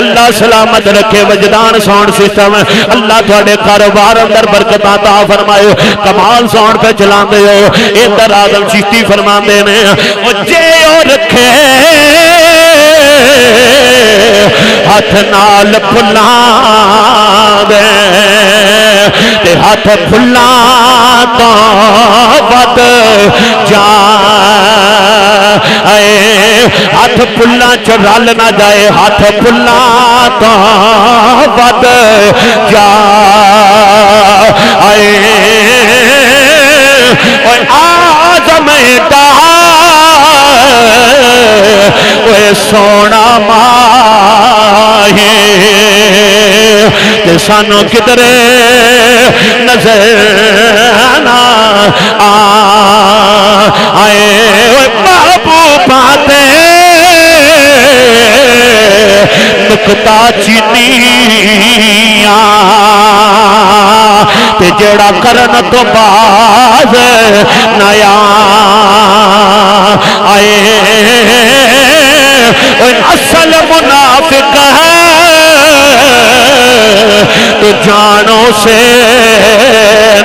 अल्लाह सलामत रखे वजदान sound system. अल्लाह थोड़े कारोबार अंदर बरकत अता फरमायो। कमाल साउंड पे चलाते हो इधर आदम चिश्ती फरमाते ने जे रखे हाथ नाल फुला दे ते हाथ फुला तो बद जा हाथ फुला च रल ना जाए हाथ फुला तो बद जा आजम सोना माहे ते सानू किधरे नजर ना आए बाबू पाते नुकता चीनिया ते जड़ा करन तो बाज नया आए असल मुनाफिक है तो जानो से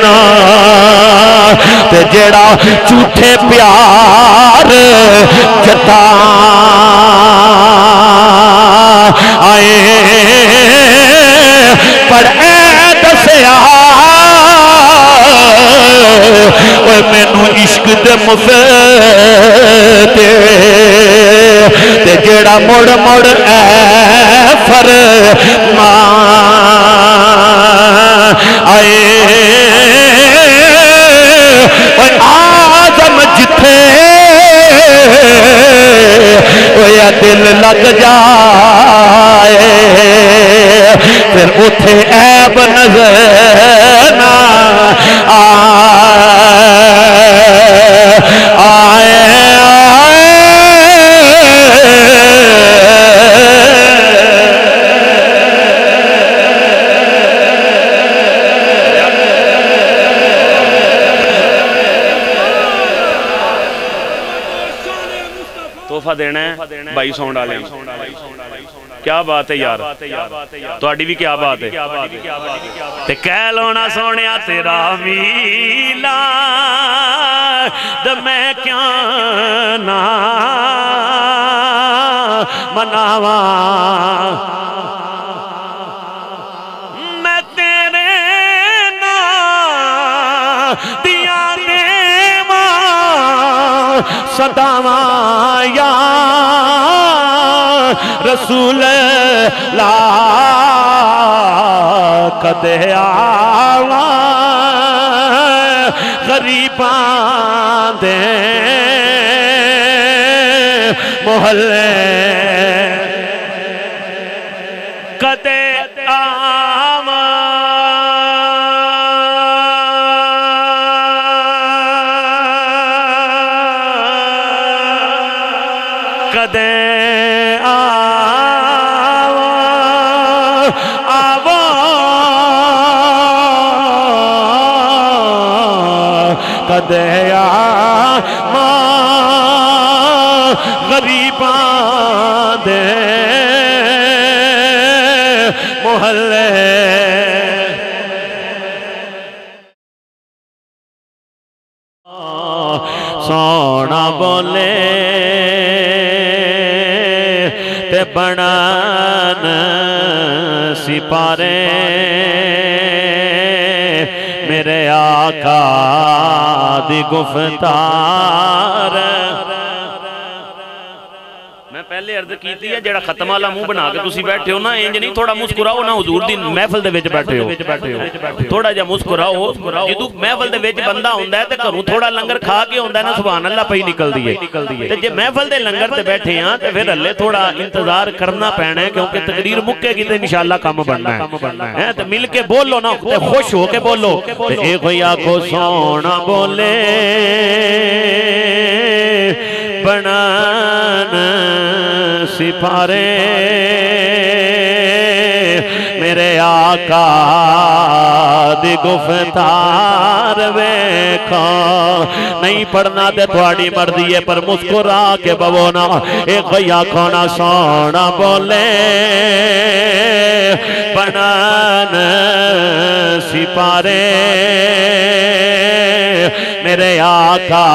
ना ते जेड़ा झूठे प्यार जता आए पर ऐ दसया मैनू इश्क दे मुफे ते जेड़ा मुड़ मुड़ ऐ फर आए आदम जिथे ओया दिल लग जाए फिर उथे ऐब नजर ना देना है भाई साउंड वाले। क्या बात है यार, थोड़ी भी क्या बात है। ते कह लोना सोनिया तेरा वीला ते मैं क्या ना मनावा मैं तेरे ना दिया देवा सदावा या रसूल ला कदे आवा गरीबां दे मोहल्ले कदे आवा कदे दया मां गरीबां दे मोहल्ले। सोना बोले ते बनन सिपारे मेरे आका दी गुफ्तार। मैं पहले अर्ज की है जेड़ा खत्म वाला मुंह बना के तुसी बैठे हो ना इंज नहीं, थोड़ा मुस्कुराओ ना हुजूर दी महफिल दे विच बैठे हो थोड़ा जा मुस्कुराओ। जिदू महफिल दे विच बंदा हुंदा है ते घरों थोड़ा लंगर खा के हुंदा ना सुभान अल्लाह पई निकलदी है। ते जे महफिल दे लंगर ते बैठे हां ते फिर हल्ले थोड़ा इंतजार करना पैना है क्योंकि तकरीर मुक्केगी ते इंशाअल्लाह काम बनना है। ते मिल के बोलो ना ते खुश होके बोलो ते ए कोई आखो सोना बोले बनान सिपारे मेरे आका बाद गुफ्तार वेखो नहीं पढ़ना तो थोड़ी मर्जी है पर मुस्कुरा के बवोना एक आखोना सोना बोले बनान सिपारे मेरे आका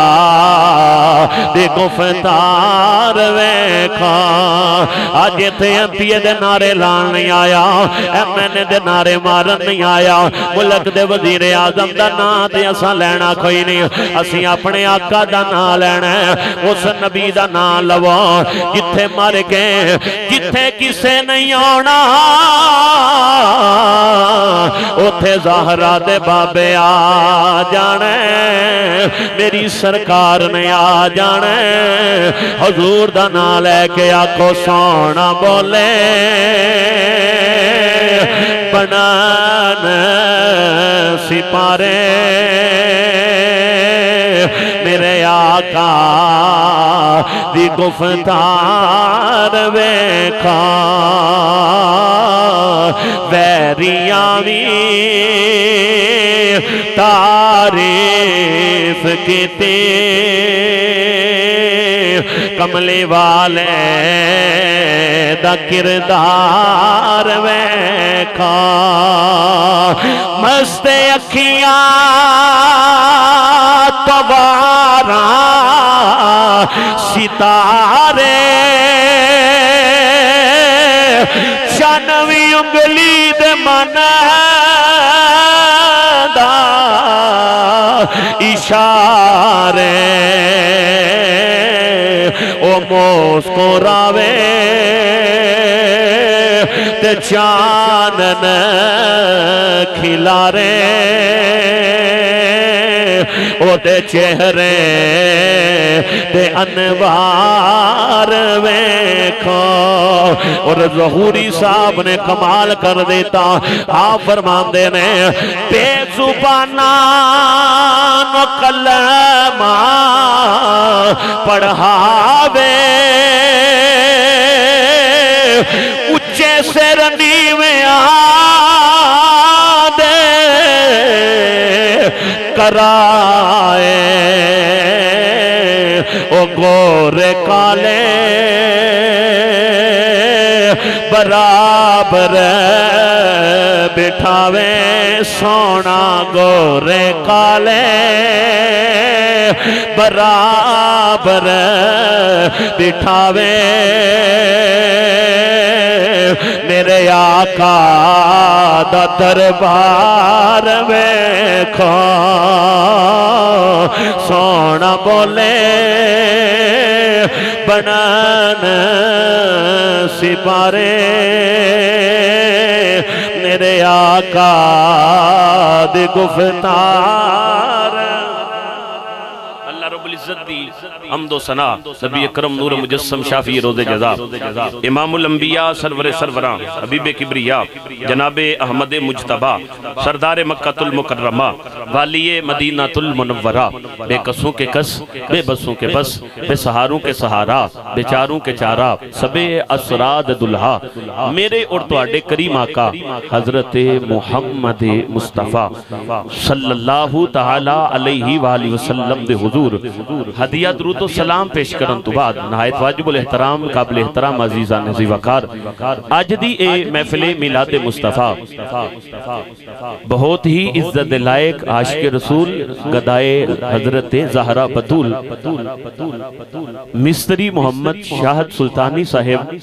दे गुफ्तार वेखो अज इत्थे एमपीए दे नारे लान नहीं आया एमएनए दे नारे मारन नहीं आया मुल्क दे वजीर आजम दा नां ते असां लैना कोई नहीं असीं अपने आका दा नां लैना उस नबी दा नां लवो जिथे मर गए जिथे किसे नहीं आना उथे ज़हरा दे बाबे आ जाने मेरी सरकार ने आ जाने हजूर दा नां लैके आखो सोना बोले बनान सिपारे मेरे आका दी गुफ्तार वेखा वैरिया भी तारीफ कीती कमले वाले दा किरदार वेखा मस्त अखियां तबारा सितारे चानवी उंगली दे मना दा इशारे ओ मुस्कुरावे ते चानन खिलारे ओते चेहरे ते अनवार वेखो और ज़हूरी साहब ने कमाल कर देता आप फरमाते ने बेजुबाना नो कलमा पढ़ावे उच्चे से नीवे आदे कराए ओ गोरे काले बराबर बिठावे सोना गोरे काले बराबर बिठावे मेरे आका दा दरबार वेखो सोना बोले बनान सिपारे मेरे आका दी गुफ्तार बेकसों के कस बेबसों के बस बेसहारों के सहारा बेचारों के चारा सबे असराद दुल्हा मेरे और तुहाडे करीम आका हजरत मुहम्मद मुस्तफा सल्लल्लाहु तआला अलैहि वसल्लम दे हुजूर हदिया दुरूद तो सलाम पेश करन तो बाद नहायत वाजिबुल एहतराम काबिल एहतराम अजीजा नजी वकार अज दी ए महफिल मिलाद मुस्तफा बहुत ही इज्जत लायक आशिक रसूल गदाए हजरत ज़हरा बतूल मिस्त्री मोहम्मद शाहद सुल्तानी साहिब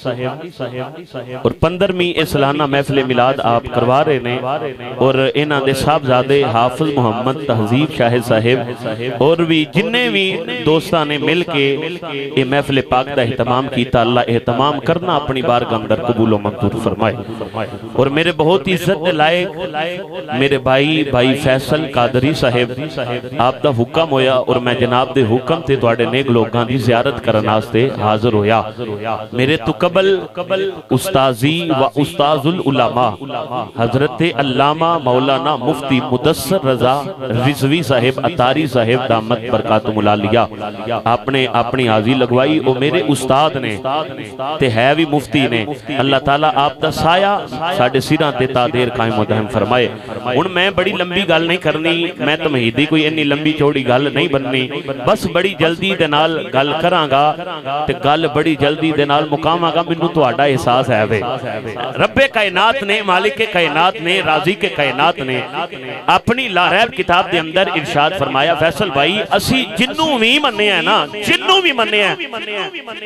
और 15वीं सालाना महफिल मिलाद आप करवा रहे हैं और इन्हां दे साहबजादे हाफिज मोहम्मद तहजीब शाहिद साहिब और भी जिन्हें भी दोस्तां ने मिल के महफिल पाक का एहतमाम किया अल्लाह एहतमाम करना अपनी बारगाह अंदर कबूल और मंजूर फरमाए। और मेरे बहुत इज्जत लायक मेरे भाई फैसल कादरी साहिब आप दा हुक्म होया और मैं जनाब दे हुक्म ते तुहाडे नेक लोगां दी ज़ियारत करन वास्ते हाजिर होया। मेरे तो कबल उस्ताजी व उस्ताजुल उलमा हजरत अल्लामा मौलाना मुफ्ती मुदस्सर रज़ा रिज़वी साहिब अतारी साहिब दामत बरकातुहुम मुला लिया, आपने अपनी हाज़री लगवाई। और मेरे उस्ताद ने ते है भी मुफ्ती ने, अल्लाह ताला आप दा साया साडे सिरां ते तादेर कायम दहम फरमाए। हुण मैं बड़ी लंबी गल नहीं करनी, मैं तमहीदी कोई इन्नी लंबी चौड़ी गल नहीं बननी, बस बड़ी जल्दी दे नाल गल करांगा ते गल बड़ी जल्दी दे नाल मुकावांगा। मैनूं तुहाडा एहसास है वे रब्बे कायनात ने, मालिक कायनात ने, राजी के कायनात ने अपनी लारैब किताब दे अंदर इरशाद फरमाया, फैसल भाई असी जिन्नू भी मन्ने हैं ना, जिन्नू भी मन्ने हैं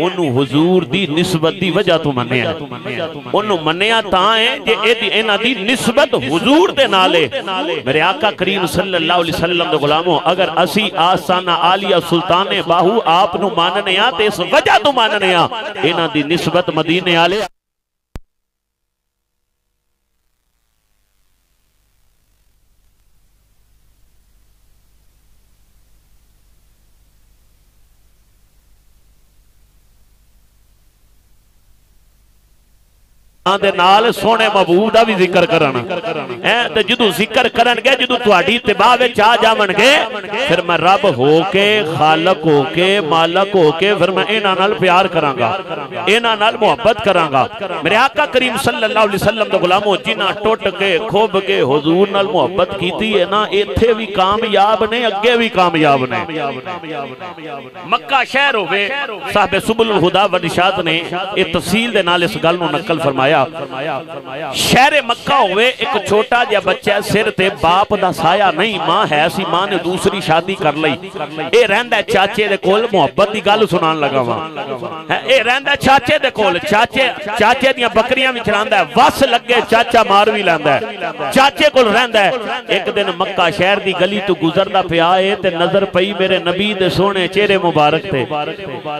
ओनू हुजूर दी निस्बत दी वजह तो मन्ने हैं। ओनू मन्नेया तां है जे एदी इना दी निस्बत हुजूर दे नाल है। मेरे आका करीम सल्लल्लाहु अलैहि वसल्लम दे गुलामो, अगर असी आसाना आलिया सुल्ताने बाहू आप नु मानने आ ते इस वजह तो मानने आ इना दी निस्बत मदीने आले। सोने महबूब का भी जिक्र करन है, जदों जिक्र करनगे जदों तुहाडी इत्तिबा विच आ जावणगे फिर मैं रब होके खालक होके मालक होके फिर मैं इन्हां नाल प्यार करांगा, इन्हां नाल मुहब्बत करांगा। मेरे आका करीम सल्लल्लाहु अलैहि वसल्लम दे गुलामो, जिन्हां टुट के खुब के हुजूर नाल मुहब्बत कीती है ना, इत्थे भी कामयाब ने अगे भी कामयाब ने। मक्का शहर होवे, साहब सुबुल हुदा व निशात ने ये तफसील दे नाल इस गल नूं नकल फरमाया। शहरे मक्का होवे, एक छोटा जिहा बच्चा सिर ते बाप दा साया नहीं, मां है सी, मां ने दूसरी शादी कर लई, ए रहंदा चाचे दे कोल। मुहब्बत दी गल सुनान लगावां, ए रहंदा चाचे दे कोल, चाचे चाचे दीयां बकरियां भी चरांदा है, वस लगे चाचा मार भी लैंदा है, चाचे कोल रहंदा है। एक दिन मक्का शहर दी गली तो गुजरदा पिया है ते नजर पई मेरे नबी दे सोहणे चेहरे मुबारक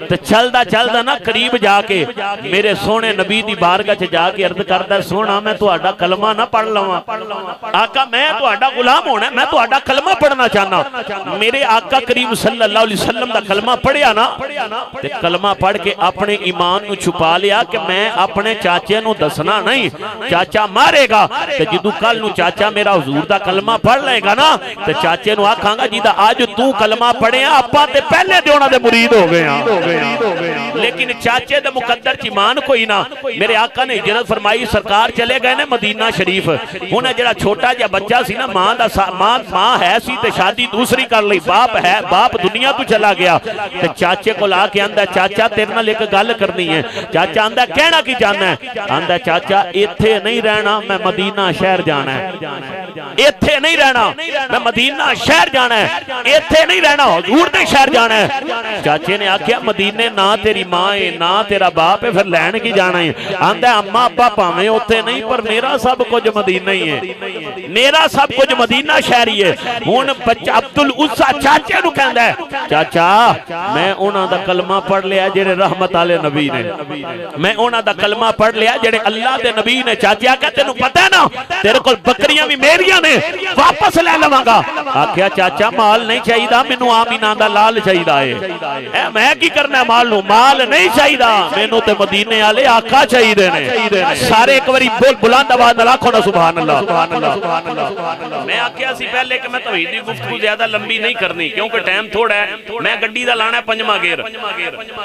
ते चलदा चलदा ना करीब जाके मेरे सोहणे नबी दी बारगाह च जाके अर्ज करदा, सोहणा मैं तुहाडा कलमा ना पढ़ लवां। आका मैं तुहाडा गुलाम होना, मैं तुहाडा कलमा पढ़ना चाहना। मेरे आका करीम सल्लल्लाहु अलैहि वसल्लम दा कलमा पढ़िया ना ते कलमा पढ़ के अपने ईमान नु छुपा लिया कि मैं अपने चाचे नु दसना नहीं, चाचा मारेगा। ते जदों कल नु चाचा मेरा हुजूर दा कलमा पढ़ लेगा ना ते चाचे नु आखांगा जिदा अज तू कलमा पढ़िया आपां ते पहले दे उहनां दे मुरीद हो गए हां, लेकिन चाचे दे मुकद्दर च ईमान कोई ना। मेरे आका ने हिजरत फरमाई, सरकार चले गए ने मदीना शरीफ। हुण जिहड़ा छोटा जिहा बच्चा सी ना, मां है सी ते शादी दूसरी कर लई, बाप है, बाप दुनिया तो चला गया ते चाचे कोल आ के आंदा, चाचा तेरे नाल एक गल करनी है। चाचा आंदा कहना की चाहना है? आंदा चाचा इत्थे नहीं रहना, मैं मदीना शहर जाना है। इत्थे नहीं रहना, मैं मदीना शहर जाना है। इत्थे नहीं रहना, हुजूर दे शहर जाना है। चाचे ने आखिया मदीने ना तेरी मां है ना तेरा बाप है, फिर लैण की जाना है? आंदा अम्मा अब्बा भावें उत्थे नहीं पर मेरा सब कुछ मदीना ही है, मेरा सब कुछ मदीना शहर ही है। हुण बच्चा अब्दुल उस्सा चाचे नूं कहंदा है, चाचा मैं उन्हां दा कलमा पढ़ लिया जेड़े रहमत वाले नबी ने, मैं उन्हां दा कलमा पढ़ लिया जेड़े अल्लाह दे नबी ने। चाचे आखिया तैनूं पता है ना तेरे कोल बकरियां भी मेरियां ने, वापस लै लवांगा। आखिया चाचा माल नहीं चाहिदा, मैनूं आमीना दा लाल चाहिदा है। मैं की करना माल नूं? माल नहीं चाहिदा मैनूं ते मदीने वाले आका चाहिदे ने। सारे एक बारी बुलंद आवाज नाल आखो ना सुभान अल्लाह, सुभान अल्लाह, सुभान अल्लाह, सुभान अल्लाह। मैं आखिया सी पहले कि मैं तौहीद दी गुफ्तगू ज्यादा लंबी नहीं करनी क्योंकि टाइम थोड़ा है। मैं गड्डी दा लाना पंजवां गेयर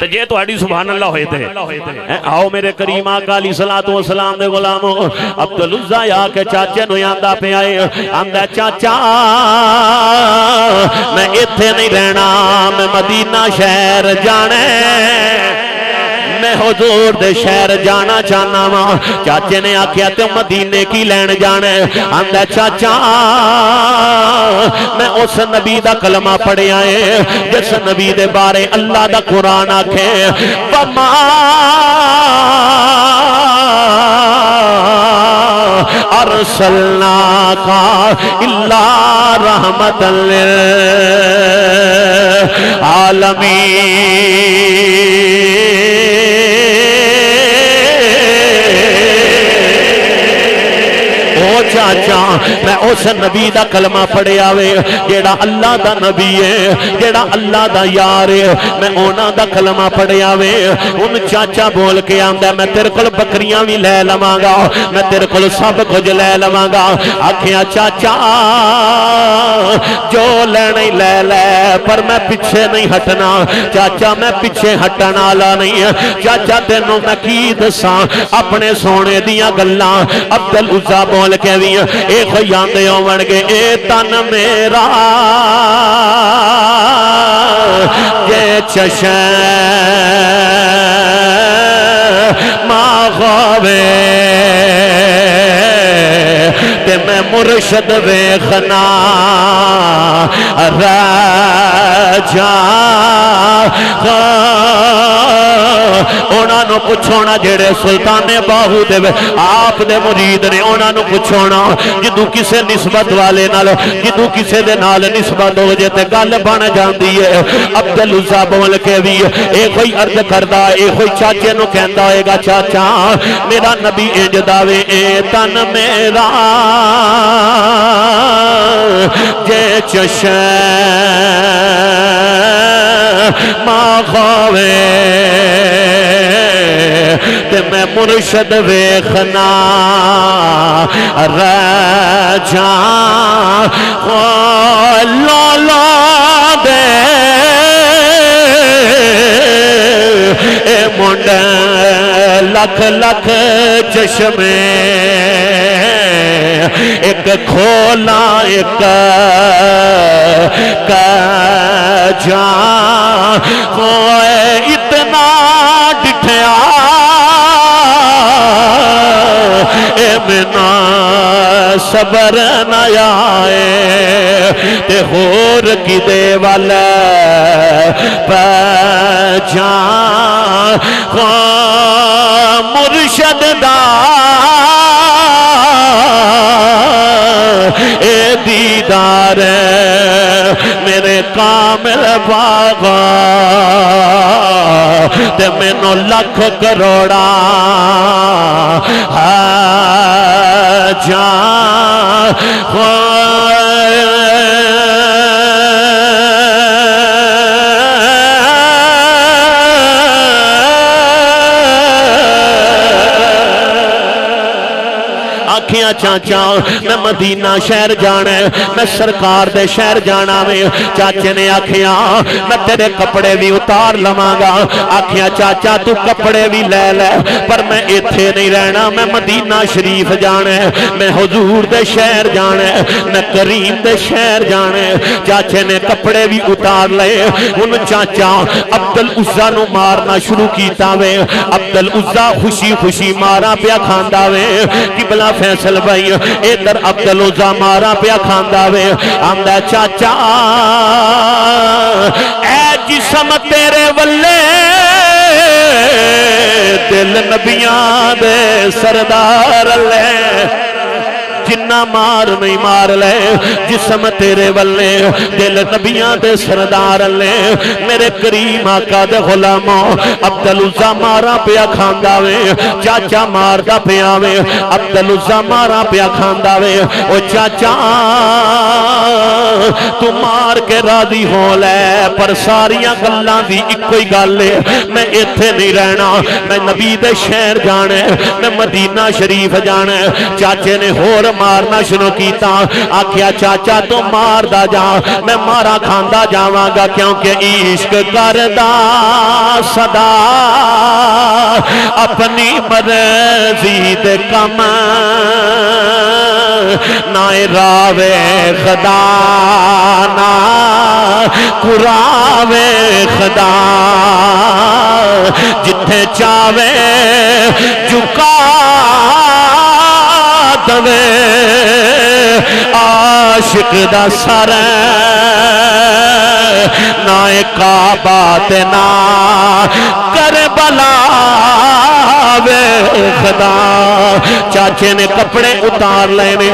ते जे तुहाडी सुभान अल्लाह होए ते आओ मेरे करीम आका अली सलातो वसलाम दे गुलामो। अब्दुल उज़्ज़ा आके चाचे नु आंदा पिया है, आंदा चाचा मैं इत्थे नहीं रहना, मैं मदीना शहर जाना है, मैं हुजूर दे शहर जाना चाहना वा। चाचे ने आखिया ते मदीने की लैन जाना है? आंदा चाचा मैं उस नबी दा कलमा पढ़िया है जिस नबी दे बारे अल्लाह दा कुरान आखे बमा अरसलना का इल्ला रहमतल लिल आलमीन। कहना चाह मैं उस नबी दा कलमा पढ़िया वे जेड़ा अल्लाह दा नबी है, जेड़ा अल्लाह दा यार है। मैं उन्हां दा कलमा पढ़िया वे। उन चाचा बोल के आंदा मैं तेरे कोल बकरियां भी ले लवांगा, मैं तेरे कोल सब कुछ ले लवांगा। आखिया चाचा जो लेना ही ले ले, पर मैं पिछे नहीं हटना। चाचा मैं पिछे हटने वाला नहीं है। चाचा तेनों मैं की दसा अपने सोने दियां गल्लां। अब्दुल उज़्ज़ा बोल के भी ए खयाने होवणगे ए तन मेरा ये चशे माँ ख़ाबे ते मैं मुर्शद वेखना राजा। उन्होंने पुछो ना जेड़े सुल्ताने बाहू दे आप दे मुरीद ने, उन्होंने पुछो ना जदू किसी निस्बत वाले नाल जदू किसी दे नाल निस्बत हो जाए तो गल बन जाती है। अब्दुल उज़्ज़ा बोल के भी ये कोई अर्ज करदा ये कोई चाचे नूं कहंदा होएगा चाचा मेरा नबी इंज दावे ए तन मेरा जे चशे माँ खावे ते मैं मुर्शद वेखना राजा। लाला दे ए मुंडे लख लख चश्मे एक खोला एक काजा। इतना डिठया बिना सबर न आए ते होर कि देवल पजा। मुर्शद दा ए दीदार मेरे कामिल बाबा ते मैनू लख करोड़ा हाजा। आखिया चाचा मैं मदीना शहर जाना है, मैं सरकार दे शहर जाना वे। चाचे ने आखिया मैं तेरे कपड़े भी उतार लवांगा। आखिया चाचा तू कपड़े भी ले ले, पर मैं इत्थे नहीं रहना, मैं मदीना शरीफ जाना है, मैं हुजूर दे शहर जाना है, मैं करीम दे शहर जाना है। चाचे ने कपड़े भी उतार लए। हुण चाचा अब्दुल उज़्ज़ा नूं मारना शुरू कीता वे। अब्दुल उज़्ज़ा खुशी खुशी मारा पिया खांदा वे कि भला फैसल भाई इधर अब्दुल उज़्ज़ा मारा पिया खांदा वे। आंदा चाचा ऐ जिस्म तेरे वल्ले दिल नबियां दे सरदार ले। जिन्ना मार नहीं मार ले जिस्म तेरे वल्ले दिल नबियां दे सरदार ले। मेरे करीम आका दे गुलामों अब्दुल उज़्ज़ा मारा पिया खांदा वे। चाचा मारदा पिया वे, अब्दुल उज़्ज़ा मारा पिया खांदा वे। ओ चाचा तू मार के राजी हो ले, पर सारिया गल्लां दी इक्को ही गल है मैं इत्थे नहीं रहना, मैं नबी दे शहर जाना है, मैं मदीना शरीफ जाना है। चाचे ने होर मारना शुरू किया। आखिया चाचा तू मारदा जा, मैं मारा खांदा जावांगा, क्योंकि इश्क करदा सदा अपनी मर्जी दे कम नाए रावे खदा ना कुरावे खदा। जिथे चावे झुका दवे आशिक दा सर नाए काबा ते ना करबला वे खुदा चाचे ने कपड़े उतार लेने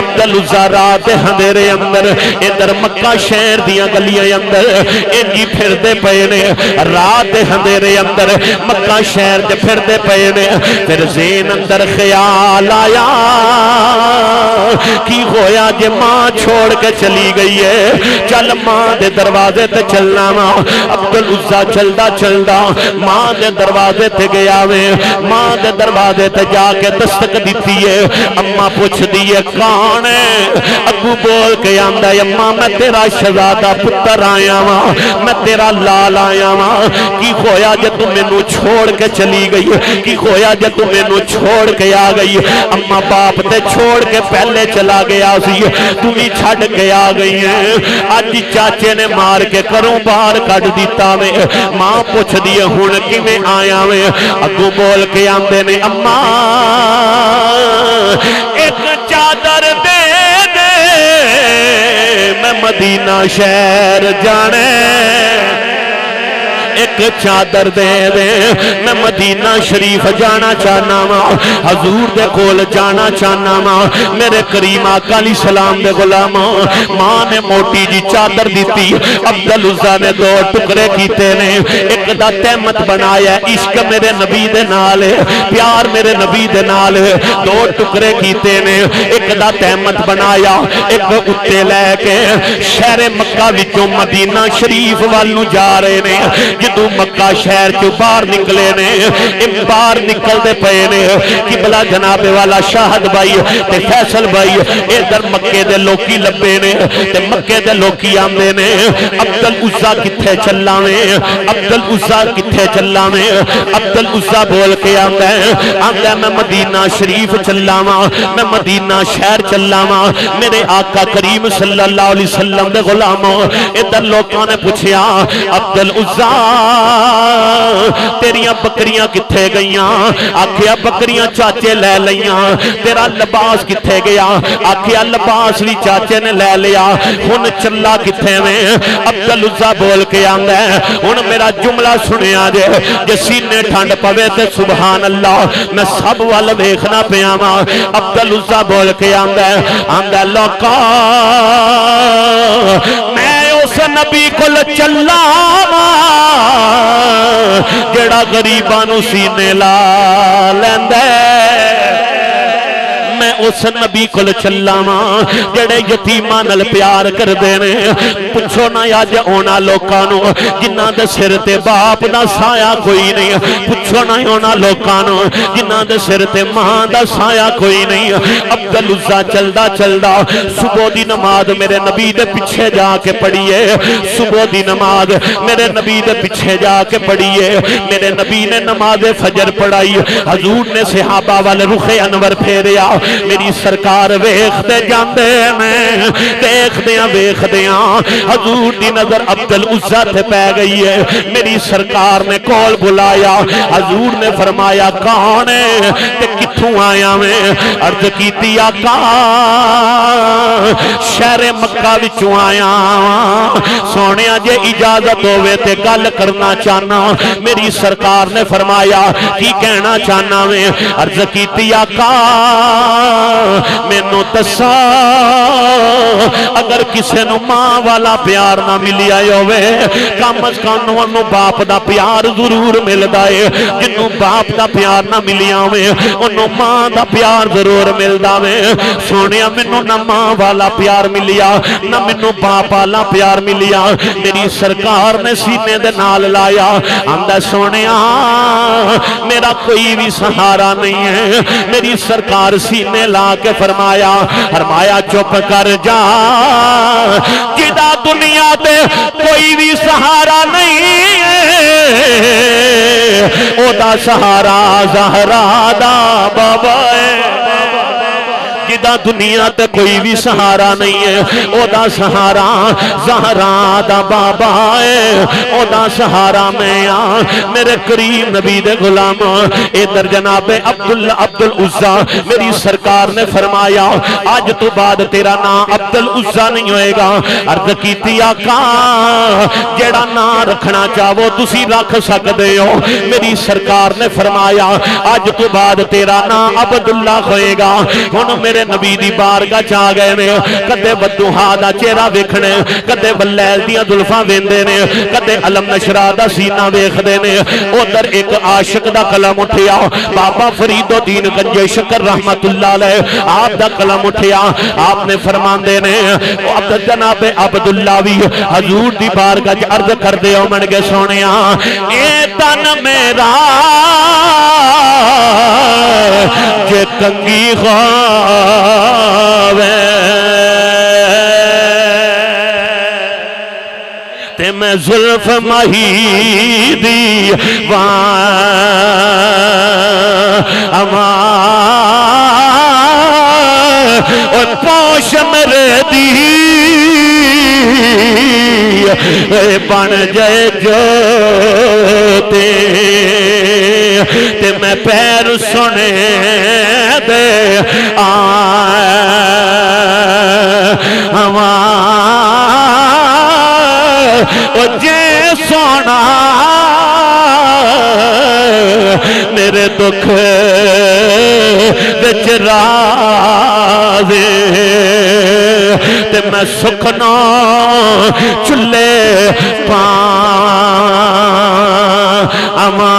अब्दुल रात अंधेरे अंदर इधर मक्का शहर दिया गलियां अंदर इंजी फिरदे पे ने रात अंधेरे अंदर मक्का शहर च फिरदे पे ने। फिर ज़हन अंदर ख्याल आया की होया जे मां छोड़ के चली गई है, चल मां दे दरवाजे ते चलना। मां अब्दुल उज़्ज़ा चलदा चलदा मां दे दरवाजे ते गया वे, मां दे दरवाजे ते जाके दस्तक दिती है। अम्मा पुछदी है कौन है, अगू बोल के आंदा है अम्मा मैं तेरा शहजादा पुत्र आया वां, मैं तेरा लाल आया वां। की होया जे तू मैनू छोड़ के चली गई, की होया जे तू मैनू छोड़ के आ गई। अम्मा बाप ते छोड़ के पहले चला गया सी, तू भी छड़ के आ गई है। अज चाचे ने मार के घरों बाहर कट दिता वे। मां पुछदी है हुण किवें आया वे, अगू बोल के आंदे ने अम्मा एक चादर दे दे मैं मदीना शहर जाने, एक चादर दे दे मैं मदीना शरीफ जाना चाहना वा, हजूर दे कोल जाना चाहना वा, मेरे करीम आका अलैहि सलाम दे गुलाम। मां ने मोटी जी चादर दी, अब्दुल उज़्ज़ा ने दो टुकड़े किए ने, एक दा तहमत बनाया इश्क मेरे नबी दे नाल, प्यार मेरे नबी दे नाल। दो टुकड़े किए ने, एक दा तहमत बनाया, एक उत्ते लैके शहरे मक्का विचों मदीना शरीफ वाल नूं जा रहे ने। जो मक्का शहर चो बाहर निकले ने, बाहर निकलते पे ने कि भला जनाबे वाला शाहद भाई ते फैसल भाई इधर मक्के दे लोकी लब्बे ने, ते मक्के दे लोकी आंदे ने अब्दुल उज़्ज़ा किथे चला ने, अब्दुल उज़्ज़ा किथे चला ने। अब्दुल उज़्ज़ा बोल के आंदा है, आंदा मैं मदीना शरीफ चला वा, मैं मदीना शहर चला वा। मेरे आका करीम सल्लल्लाहु अलैहि वसल्लम दे गुलाम। इधर लोगों ने पूछया अब्दुल उज़्ज़ा तेरिया बकरियां किथे गई, आखिया बकरियां चाचे ले लिया। तेरा लिबास किथे गया, आखिया लिबास भी चाचे ने ले लिया। हुन चला किथे में, अब्दुल उज़्ज़ा बोल के आंदा है हुन मेरा जुमला सुनिया जे, जे सीने ठंड पवे ते सुभान अल्लाह मैं सब वाल देखना पिया वा। अब्दुल उज़्ज़ा बोल के आंदा है, आंदा लोका मैं उस नबी कोल चला वा जेड़ा गरीबां नूं सीने ला लैंदा है, मैं उस नबी को चला वा जेड़े यतीमा नाल प्यार करदे ने। पुछो ना अज उन्हां लोकां नूं जिन्हां दे सिर ते बाप दा साया कोई नहीं, पुछो ना उन्हां लोकां नूं जिन्हां दे सिर ते मां दा साया कोई नहीं। अब्दुल उज़्ज़ा चलदा चलदा सुबह दी नमाज मेरे नबी दे पिछे जाके पढ़िए, सुबह दी नमाज मेरे नबी दे पिछे जाके पढ़िए। मेरे नबी ने नमाज फजर पढ़ाई, हजूर ने सहाबा वाल रुखे अनवर फेरिया। मेरी सरकार वेखते जाते हैं, देखदिया वेखदिया हजूर दी नजर अब्दुल उज़्ज़ा ते पै गई है। मेरी सरकार ने कोल बुलाया, हजूर ने फरमाया कौन है ते कित्थों आया मैं। अर्ज कीती आका शहरे मक्का विचों आया, सोने जे इजाजत होवे ते गल करना चाहना। मेरी सरकार ने फरमाया की कहना चाहना वे। अर्ज कीती आका मैनू दसा अगर किसी नू मां वाला प्यार ना मिलिया होवे कम अज कम नू बाप दा प्यार जरूर मिलदा है। जिन्नू बाप दा प्यार ना मिलिया होवे उन्नू मां दा प्यार जरूर मिलदा वे। सोनिया मैनू ना मां वाला प्यार मिलिया ना मैनू बाप वाला प्यार मिलिया। मेरी सरकार ने सीने दे नाल लाया, आंदा सोनिया मेरा कोई भी सहारा नहीं है। मेरी सरकार सीने ला के फरमाया, फरमाया चुप कर जा जिदा दुनिया दे कोई भी सहारा नहीं है ओदा सहारा ज़हरा दा बाबा है। ओदा दुनिया ते कोई भी सहारा नहीं है, ओदा सहारा ज़हरा दा बाबा है, ओदा सहारा मैं आ मेरे करीम नबी दे गुलाम। इधर जनाबे अब्दुल्ला अब्दुल उज़्ज़ा मेरी सरकार ने फरमाया आज तो बाद तेरा नाम अब्दुल उज़्ज़ा नहीं होएगा। अर्ज कीती आका जेड़ा नाम रखना चाहो तुसी रख सकदे हो। मेरी सरकार ने फरमाया अज तो बाद तेरा नाम अब्दुल्ला होएगा। हुन मेरे नबी दी बारगाह च आ गए ने, कदे बद्दुहा दा चेहरा वेखने, कदे बल्लैल दीयां जुल्फां वेंदे ने, कदे अलम नशरा दा सीना वेखदे ने। उधर एक आशिक दा कलम उठिया, बाबा फरीदुद्दीन गंजे शकर रहमतुल्लाह अलैह आप दा कलम उठिया। आपने फरमांदे ने जनाब अब्दुल्ला भी हजूर दी बारगाह च अर्ज करदे होवन के सोहणिया ए तन मेरा जे कंगी खावे ते मैं जुल्फ माही दी अमा और पोश मेरे दी बन जाए जो ते मैं पैर सुने दे आवा जे सोना मेरे दुख बिच राजे ते मैं सुखना चुल्ले पा अमा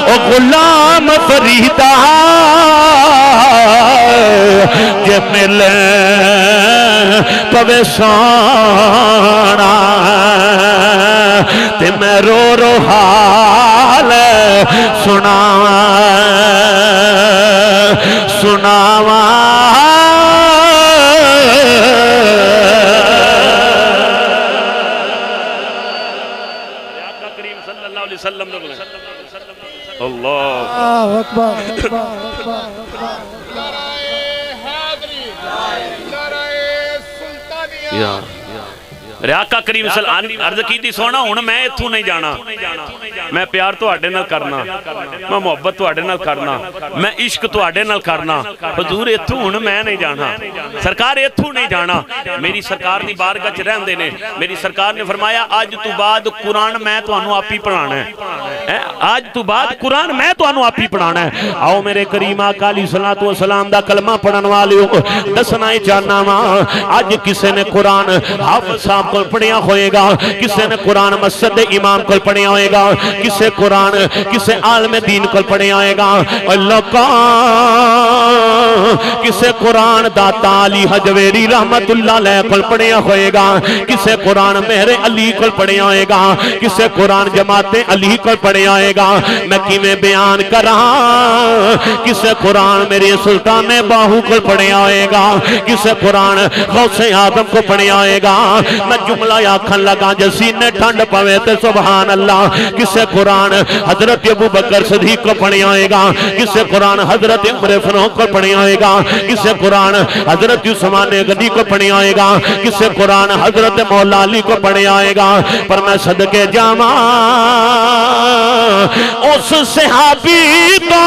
ओ गुलाम फरीदा जे मिल पवे सोना ते मैं रो रो हाल सुनावा सुनावा आका करीम अर्ज की सोना हुण मैं इत्थों नहीं जाना, मैं प्यार तुहाडे नाल करना, मैं मुहब्बत तुहाडे नाल करना, मैं इश्क तुहाडे नाल करना, हजूर इत्थों हुण मैं नहीं जाना, सरकार इत्थों नहीं जाना। मेरी सरकार दी बारगाह च रहंदे ने। मेरी सरकार ने फरमाया अज तों बाद कुरान मैं तुहानूं आप ही पढ़ाना है, अज तों बाद कुरान मैं तुहानूं आप ही पढ़ाना है। आओ मेरे करीम आका अलैहिस्सलातु वस्सलाम दा कलमा पढ़न वालेओ, दसना ही चाहना वा अज किसी ने कुरान हाफिज़ साहब को पढ़िया होएगा, किसी ने कुरान मस्जिद दे इमाम को पढ़िया होएगा, किसे कुरान किसे आलमे दीन को पढ़िया होएगा, किसे कुरान दाता अली हजवेरी रहमतुल्लाह अलैह को पढ़िया होएगा, किसे कुरान मेरे अली को पढ़िया होएगा, किसे कुरान जमाते अली को पढ़िया होएगा। मैं किवें बयान करा, किसे कुरान मेरे सुल्ताने बाहू को पढ़िया होएगा, किसे कुरान गौसे आदम को पढ़िया होएगा। मैं जुमला आखन लगा जे सीने ठंड पवे ते सुभान अल्लाह। किसे कुरान हजरत अबू बकर सिद्दीक को पढ़िया होएगा, किसे कुरान हजरत उमर फारूक को पढ़िया होएगा, किसे कुरान हजरत उस्मान गनी को पढ़िया होएगा, किसे कुरान हजरत मौला अली को पढ़िया होएगा। पर मैं सदके जावा उस सहाबी तो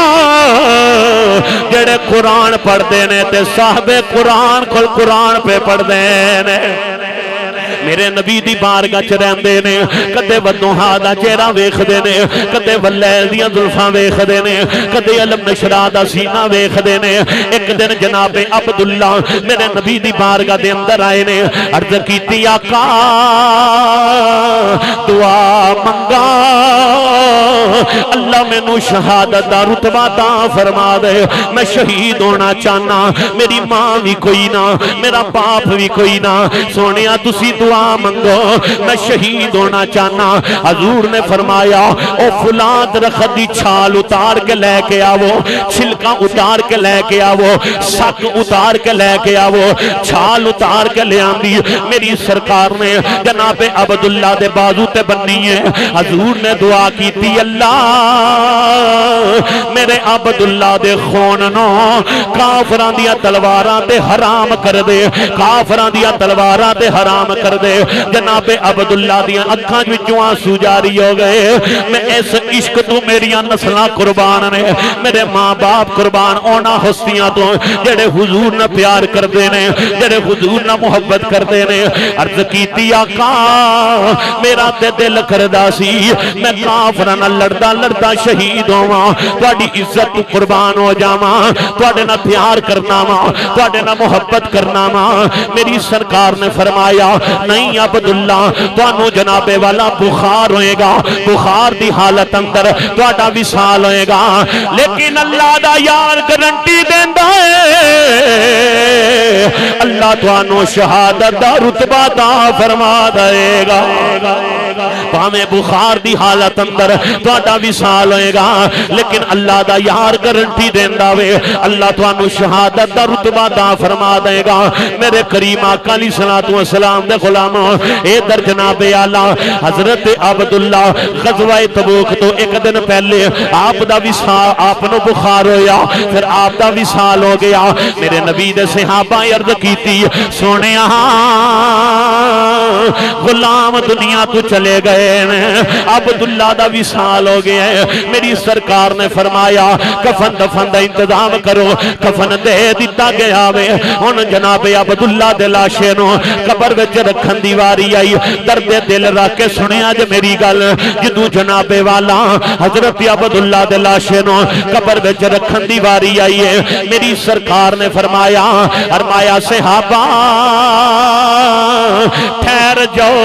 जेड़े कुरान पढ़ते ने ते साहबे कुरान को कुरान पे पढ़ते ने। मेरे नबी दी बारगाह च रहंदे ने, कदे बद्दुहा दा चेहरा वेखदे ने, कदे वल्लैल दीयां जुल्फां वेखदे ने, कदे अलम नशरा दा सीना वेखदे ने। एक दिन जनाबे अब्दुल्ला मेरे नबी दी बारगाह दे अंदर आए ने। अर्ज कीती आका दुआ मंगा अल्लाह मैनू शहादत दा रुतबा ता फरमा दे, मैं शहीद होना चाहना, मेरी मां भी कोई ना, मेरा बाप भी कोई ना। सोनिया तुसी दुआ दुआ मंगो, मैं शहीद होना चाहना। हजूर ने फरमाया ओ फुला दरखत की छाल उतार के लेके आवो, छिलका उतार के लेके आवो, सक उतार के लेके आवो। छाल उतार के ले आंदी मेरी सरकार ने जनाबे अब्दुल्ला दे बाजू ते बन्नी है। हजूर ने दुआ की अल्लाह मेरे अब्दुल्ला दे खून नो काफरां दी तलवारां ते हराम कर दे, काफरां दी तलवारां ते हराम कर दे। जनाबे अब्दुल्ला दी अखां विचों आंसू जारी हो गए। मैं इस इश्क तू मेरिया नस्लां कुर्बान ने, मेरे माँ बाप कुर्बान उन्हां हस्तियां तो जेड़े हुजूर नाल प्यार करदे ने, जेड़े हुजूर नाल मुहब्बत करदे ने। अर्ज कीती आका मेरा ते दिल करदा सी मैं काफरां नाल लड़दा लड़दा शहीद होवां, तुहाडी इज्जत कुर्बान हो जावां, तुहाडे नाल प्यार करना वा, तुहाडे नाल मुहब्बत करना वा। मेरी सरकार ने फरमाया नहीं अब्दुल्ला तुहानू जनाबे वाला बुखार होएगा, बुखार दी हालत अंदर तुहाडा विसाल होएगा, लेकिन अल्लाह दा यार गारंटी देंदा है अल्लाह तुहानू शहादत दा रुतबा दा फरमा देगा। भावें बुखार दी हालत अंदर तुहाडा विसाल होएगा लेकिन अल्लाह दा यार गारंटी देंदा वे अल्लाह तुहानू शहादत दा रुतबा दा फरमा देगा। मेरे करीम आका अलैहिस्सलातु वस्सलाम दे गुलाम इधर जनाबे आला हजरत अब्दुल्ला गज़वाए तबूक तो एक दिन पहले आप दा विसाल, आपनो बुखार होया फिर आप दा विसाल हो गया। मेरे नबी दे सहाबा अर्ज कीती सोनिया गुलाम दुनिया तो चले गए ने, अब्दुल्ला दा विसाल हो गया है। मेरी सरकार ने फरमाया कफन दफन दा इंतजाम करो, कफन दे दिता गया वे। हुन जनाबे अब्दुल्ला दे लाशे नो कबर विच रखन दी वारी आई। दर्दे दिल रख के सुनिया जे मेरी गल, जदों जनाबे वाला हजरत अब्दुल्ला दे लाशे नो कबर विच रखन दी वारी आई है। मेरी सरकार ने फरमाया फरमाया सहाबा ठहर जाओ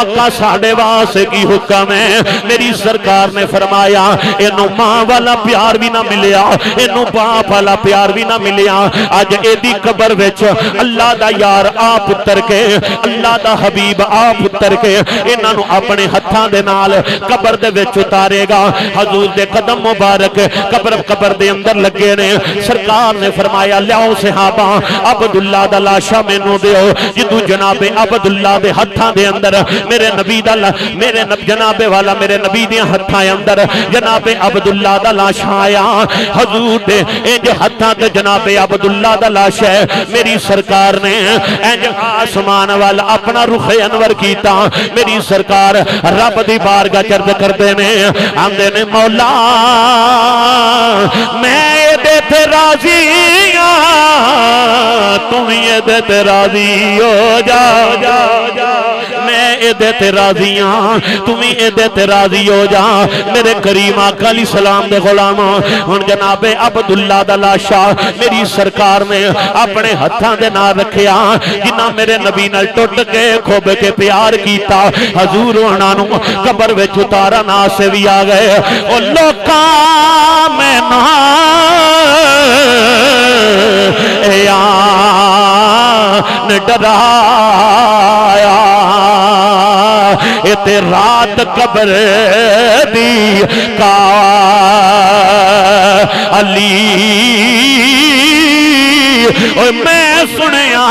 आका साढ़े वास्ते की हुक्म है। मेरी सरकार ने फरमाया इनू मां वाला प्यार भी ना मिलिया, इनू बाप वाला प्यार भी ना मिलिया, अज एदी कबर विच अल्लाह दा यार आप उतर के, अल्लाह दा हबीब आप उतर के इन्हां नू अपने हत्थां दे नाल कबर दे विच उतारेगा। हजूर दे कदम मुबारक कबर कबर दे अंदर लगे ने। सरकार ने फरमाया लियाओ सहाबा अब्दुल्ला दा लाशा मैनू दिओ। जिदू जनाबे अब्दुल्ला दे हत्थां दे अंदर मेरे नबी दा मेरे जनाबे वाला मेरे नबी दे हत्थां अंदर जनाबे अब्दुल्ला दा लाश आया। हजूर दे इंज हत्थां ते जनाबे अब्दुल्ला दा लाश है। मेरी सरकार ने इंज आसमान वाल अपना रुख अनवर कीता। मेरी सरकार रब दी बारगाह चर्द करदे ने, आंदे ने मौला मैं एदे ते राजी हां, तुम एदे ते राजी हो जा, मैं एदे ते राजी हां, तुम एदे ते राजी हो जा। मेरे करीम आका अलैहिस्सलाम दे गुलाम हुन जनाबे अब्दुल्ला दा लाशा मेरी सरकार ने अपने हत्थां दे नाल रखिया। जिन्ना मेरे नबी नाल टुट के खुब के प्यार कीता हजूर उहना नू कबर विच उतारन आसे भी आ गए। ओ लोका मैं ना यान डराया, इते रात कबर दी का अली, और मैं सुनिया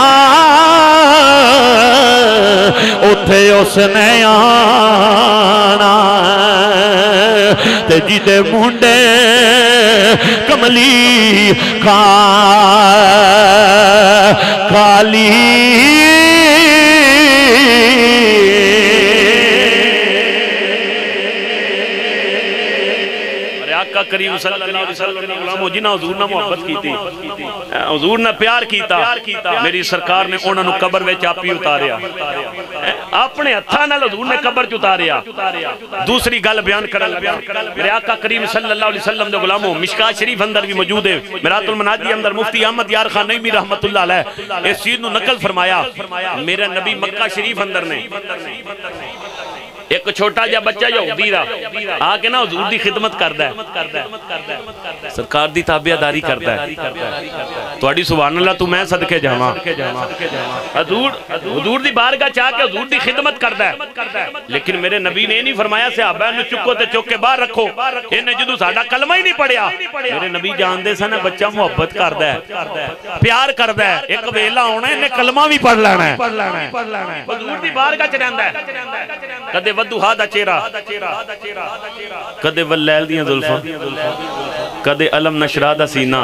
उथे उसने आना ते जिदे मुंडे कमली काली करीम सल्लल्लाहु अलैहि वसल्लम ने गुलामों जिन्ना हुजूर ने मोहब्बत कीती, हुजूर ने प्यार कीता, मेरी सरकार ने उन्हां नू कबर विच आपी उतारिया, अपने हत्थां नाल हुजूर ने कबर च उतारिया। दूसरी गल बयान करन लगा मेरे आका करीम सल्लल्लाहु अलैहि वसल्लम दे गुलामों मिशकात शरीफ अंदर भी मौजूद है, मिरातुल मनाजी अंदर मुफ्ती अहमद यार खान नईमी रहमतुल्लाह अलैह इस चीज नू नकल फरमाया। मेरा नबी मक्का शरीफ अंदर ने एक छोटा जा बच्चा यहूदी दा आके ना हुजूर दी खिदमत करदा है, सरकार दी ताबेदारी करदा है। तुहाडी सुभान अल्लाह तू मैं सदके जावां, हुजूर हुजूर दी बारगाह चा के हुजूर दी खिदमत करदा है। लेकिन मेरे नबी ने नहीं फरमाया सहाबा नु चुको ते चुक के बाहर रखो, इन्हें जदों साडा कलमा ही नहीं पढ़िया। मेरे नबी जानदे सन बच्चा मोहब्बत करदा है, प्यार करदा है, एक वेला आना इन्हें कलमा भी पढ़ लेना है। हुजूर दी बारगाह च रहंदा है कदे वदुहा दा चेहरा, कदे वल्लैल दियां जुल्फां, कदे अलम नशरा दा सीना,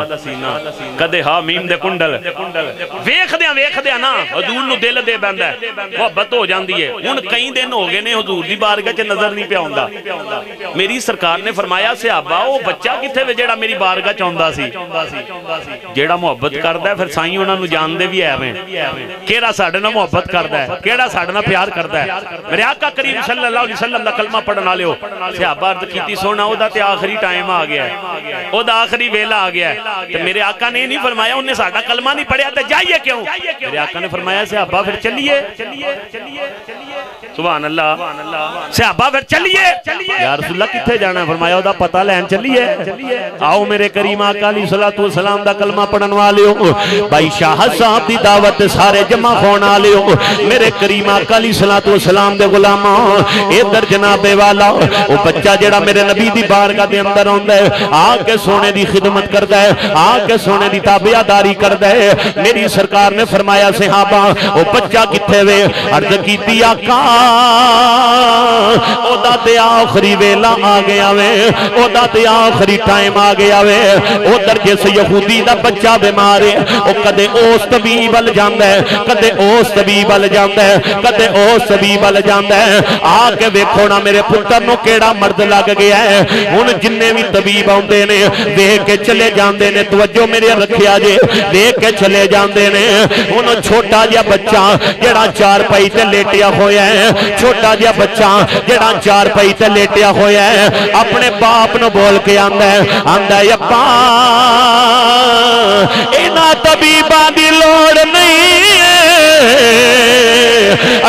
कदे हा मीम दे कुंडल वेखदियां वेखदियां ना हुजूर नु दिल दे बंदा है, मोहब्बत हो जांदी है। हुन कई दिन हो गए ने हुजूर दी बारगाह च नजर नहीं पिया आंदा। मेरी सरकार ने फरमाया सहाबा ओ बच्चा किथे वे जेड़ा मेरी बारगाह च आंदा सी, जेड़ा मोहब्बत करदा फिर साईं उनां नु जानदे भी ऐवें केड़ा साडे नाल मोहब्बत करदा है, केड़ा साडे नाल प्यार करदा है। मेरे आका करीम सल्लल्लाहु अलैहि वसल्लम दा कलमा पढ़न वाले हो सहाबा अर्ज कीती सोना ओदा ते आखरी टाइम आ गया है, ओदा आखरी वेला आ गया है, ते मेरे आका ने नहीं फरमाया उन्हें साडा कलमा नहीं पढ़या ते जाइए क्यों। मेरे आका ने फरमाया सहाबा फिर चलिए, सुभान अल्लाह, सहाबा फिर चलिए या रसूल अल्लाह किथे जाना, फरमाया ओदा पता लैन चलिए। आओ मेरे करीम आका अलैहि सल्लतु व सलाम दा कलमा पढ़न वाले हो, भाई शाह साहब दी दावत सारे जमा होने वाले हो। मेरे करीम आका अलैहि सल्लतु व सलाम दे गुलामा इधर जनाबे वाला वो बच्चा जेड़ा मेरे नबी दी बारगाह दे अंदर आंदा है, आके सोने दी खिदमत करदा है, आके सोने दी ताबेदारी करदा है। मेरी सरकार ने फरमाया सहाबा वो बच्चा किथे वे, अर्ज कीती आका ओदा ते आखरी वेला आ गया वे, ओदा ते आखरी टाइम आ गया वे। उधर जिस यहूदी दा बच्चा बीमार है वो कदे उस तबीब वल जांदा है, कदे उस तबीब वल जांदा है, कदे उस तबीब वल जांदा है। आके वेखो ना मेरे पुत्र नूं केड़ा मर्द लग गया है। हुण जिन्ने भी तबीब आउंदे ने देख के चले जांदे ने, तवज्जो मेरे रखिया जे, देख के चले जांदे ने। हुण छोटा जिहा बच्चा जेड़ा चारपाई ते लेटिया होया है, छोटा जिहा बच्चा जेड़ा चारपाई ते लेटिया होया है अपने बाप नूं बोल के आंदा है, आंदा अब्बा इन्हां तबीबां दी लोड़ नहीं,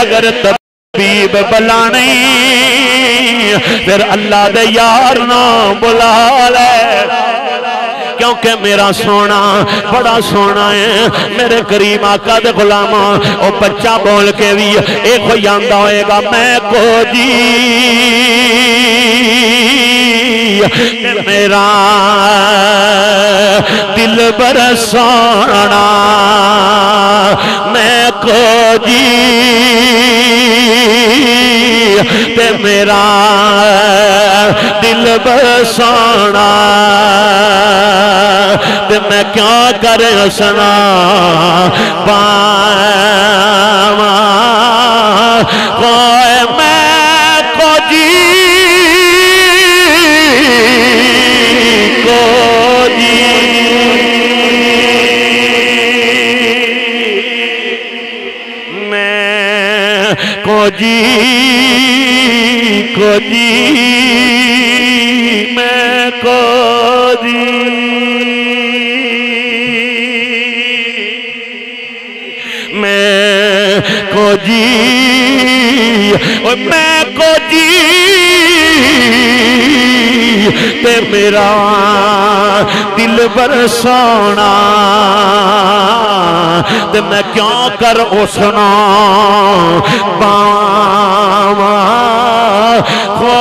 अगर तबीब बुलाने फिर अल्लाह दे यार ना बुला ले, क्योंकि मेरा सोना बड़ा सोना है। मेरे करीम आका दे गुलामा ओ बच्चा बोल के भी एक कोई आंदा होएगा मैं को जी मेरा दिल बर सोना मैं को जी ते मेरा दिल बर सोना ते मैं क्या कर हसना पावा कोई मैं को जी को जी। मैं को जी को जी, मैं को जी, को जी, और मैं को जी ते मेरा दिल बर सोना ते मैं क्यों कर उसना पावा खो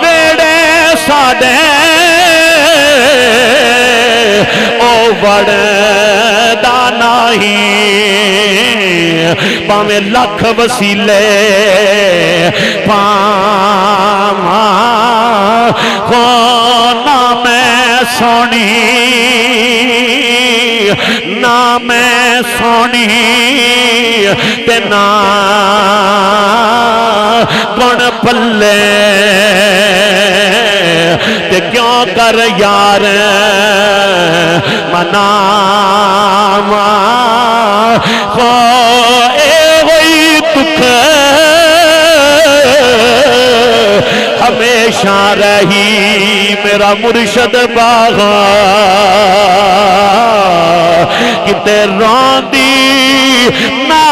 बेड़े साडे ओ बड़दा नहीं भावे लख वसीले पावा को ना मैं सोनी, ना मैं सोनी ते ना गुण पल्ले ते क्यों कर यार मनावा खो हमेशा रही मेरा मुर्शद बागा किते रोंदी ना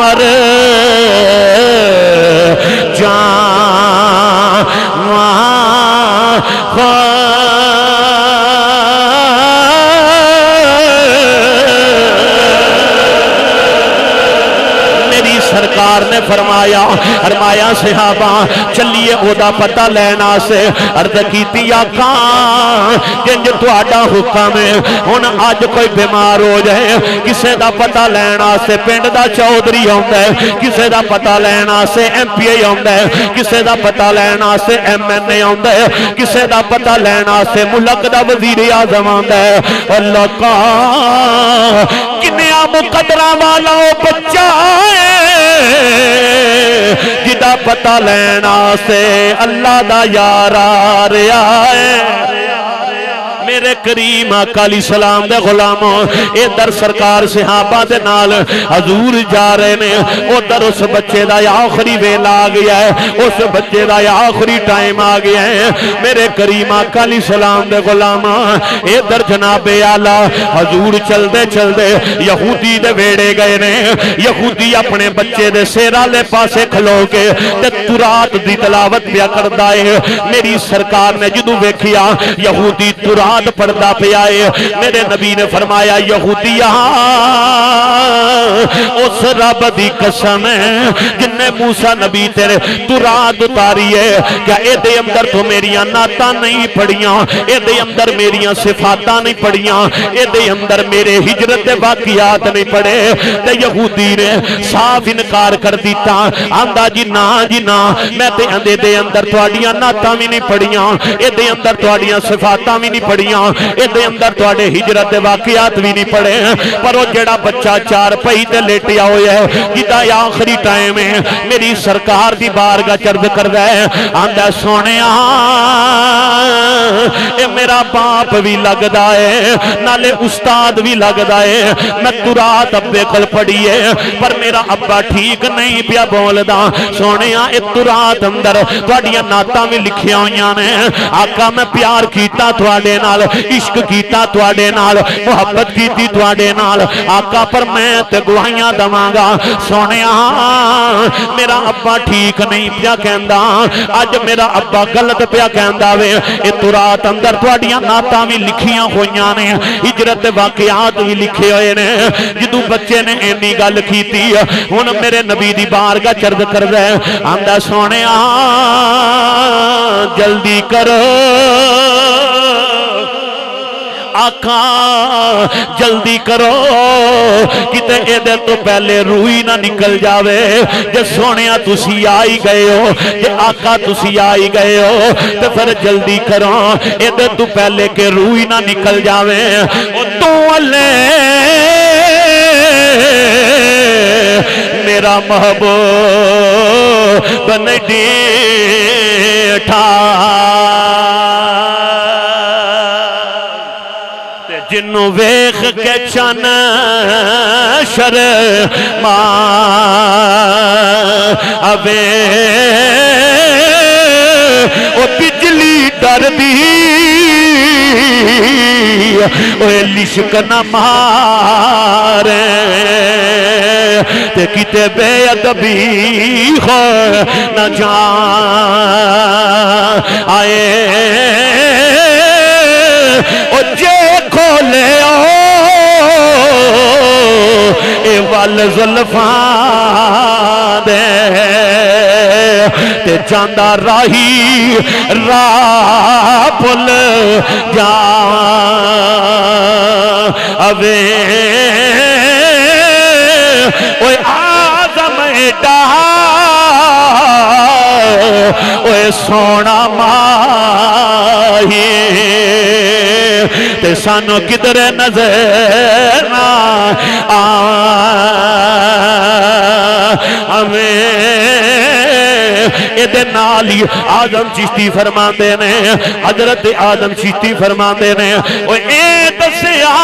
मर जा सरकार ने फरमाया फरमाया सहाबा चलिए ओदा पता लैना से अर्ज कीती आका जिंज तुहाडा हुक्म है। हुन अज कोई बीमार हो जाए किसी का पता लैण वास्ते पिंड का चौधरी आउंदा है, किसी का पता लैण वास्ते MP आउंदा है, किसी का पता लैण वास्ते MNA आउंदा है, किसी का पता लैण वास्ते मुल्क का वजीर आजम आउंदा है। और लोका किन्नियां मुकद्दरां वाला बच्चा जिदा पता लेना से अल्लाह दा यार आ रहा है। मेरे करीम अकाली सलाम दे गुलामों इधर सरकार सहाबा दे नाल हजूर जा रहे हैं, उधर उस बच्चे का आखिरी वेला आ गया है, उस बच्चे का आखिरी टाइम आ गया है। मेरे करीम अकाली सलाम दे गुलामा इधर जनाबे आला हजूर चलते चलते यहूदी दे वेड़े गए ने। यहूदी अपने बच्चे दे सिर आले पासे खलो के ते तुरात दी तलावत पिया करदा है। मेरी सरकार ने जदों वेखिया यहूदी तुरात पढ़ता पिया है, मेरे नबी ने फरमाया यहूदिया उस रब की कसम जिन्हें मूसा नबी तेरे तुरात उतारी है, क्या ये अंदर तो मेरिया नाता नहीं पढ़िया, ये अंदर मेरिया सिफाता नहीं पढ़िया, ये अंदर मेरे हिजरत के वाकियात नहीं पढ़े। तो यहूदी ने साफ इनकार कर दिता, आंदा जी ना मैं तो ये अंदर थोड़िया नाता भी नहीं पढ़िया, ये अंदर थोड़िया सिफाता भी नहीं पढ़िया, ये अंदर थोड़े हिजरत के वाकियात भी नहीं पढ़े। पर वो जड़ा बच्चा चार पही ते लेटिया होया है जिदा आखिरी टाइम है, मेरी सरकार की बारगाह चर्द करदा है, आंदा सोनिया ए मेरा बाप भी लगदा है नाले उस्ताद भी लगदा है, मैं तुरात अब्बे कोल पढ़ी है पर मेरा अब्बा ठीक नहीं पिया बोलदा। सोनिया ए तुरात अंदर तुहाडियां नातां भी लिखिया होईयां ने। आका मैं प्यार कीता तुहाडे नाल, इश्क कीता तुहाडे नाल, मुहब्बत कीती तुहाडे नाल आका, पर मैं ते गवाहियां दवांगा। सोनिया मेरा अब्बा ठीक नहीं पिया कहंदा, अज मेरा अब्बा गलत पिया कहंदा वे। ए तुरात अंदर तुहाडियां नातां भी लिखियां होईयां ने, हिजरत दे वाकियात भी लिखे होए ने। जदों बच्चे ने इन्नी गल कीती हुन मेरे नबी दी बारगाह चर्द करदा है, आंदा सोनिया जल्दी करो आका जल्दी करो किते इधर तो पहले रूही ना निकल जावे। जे सोनिया तुसी आई गए हो, जे आका तुसी आई गए हो तो फिर जल्दी करो इधर तो पहले के रूही ना निकल जावे। तू अल्ले मेरा महबूब बन डीठा जिन्नू वेख के चन शर्मा अवे ओ बिजली डर दी ओए लिशकना मारे ते किते बेअदबी हो न जा आए ओ जे खोले ओ ए वाल जुल्फा दे ते जांदा राही राह भुल जा अवे ओए आदम एडा ओए सोना माही ते सानू किधरे नजर ना आवे। इहदे नाल ही आदम चिश्ती फरमाते ने, हजरत आदम चिश्ती फरमाते ने ओ ए दस्या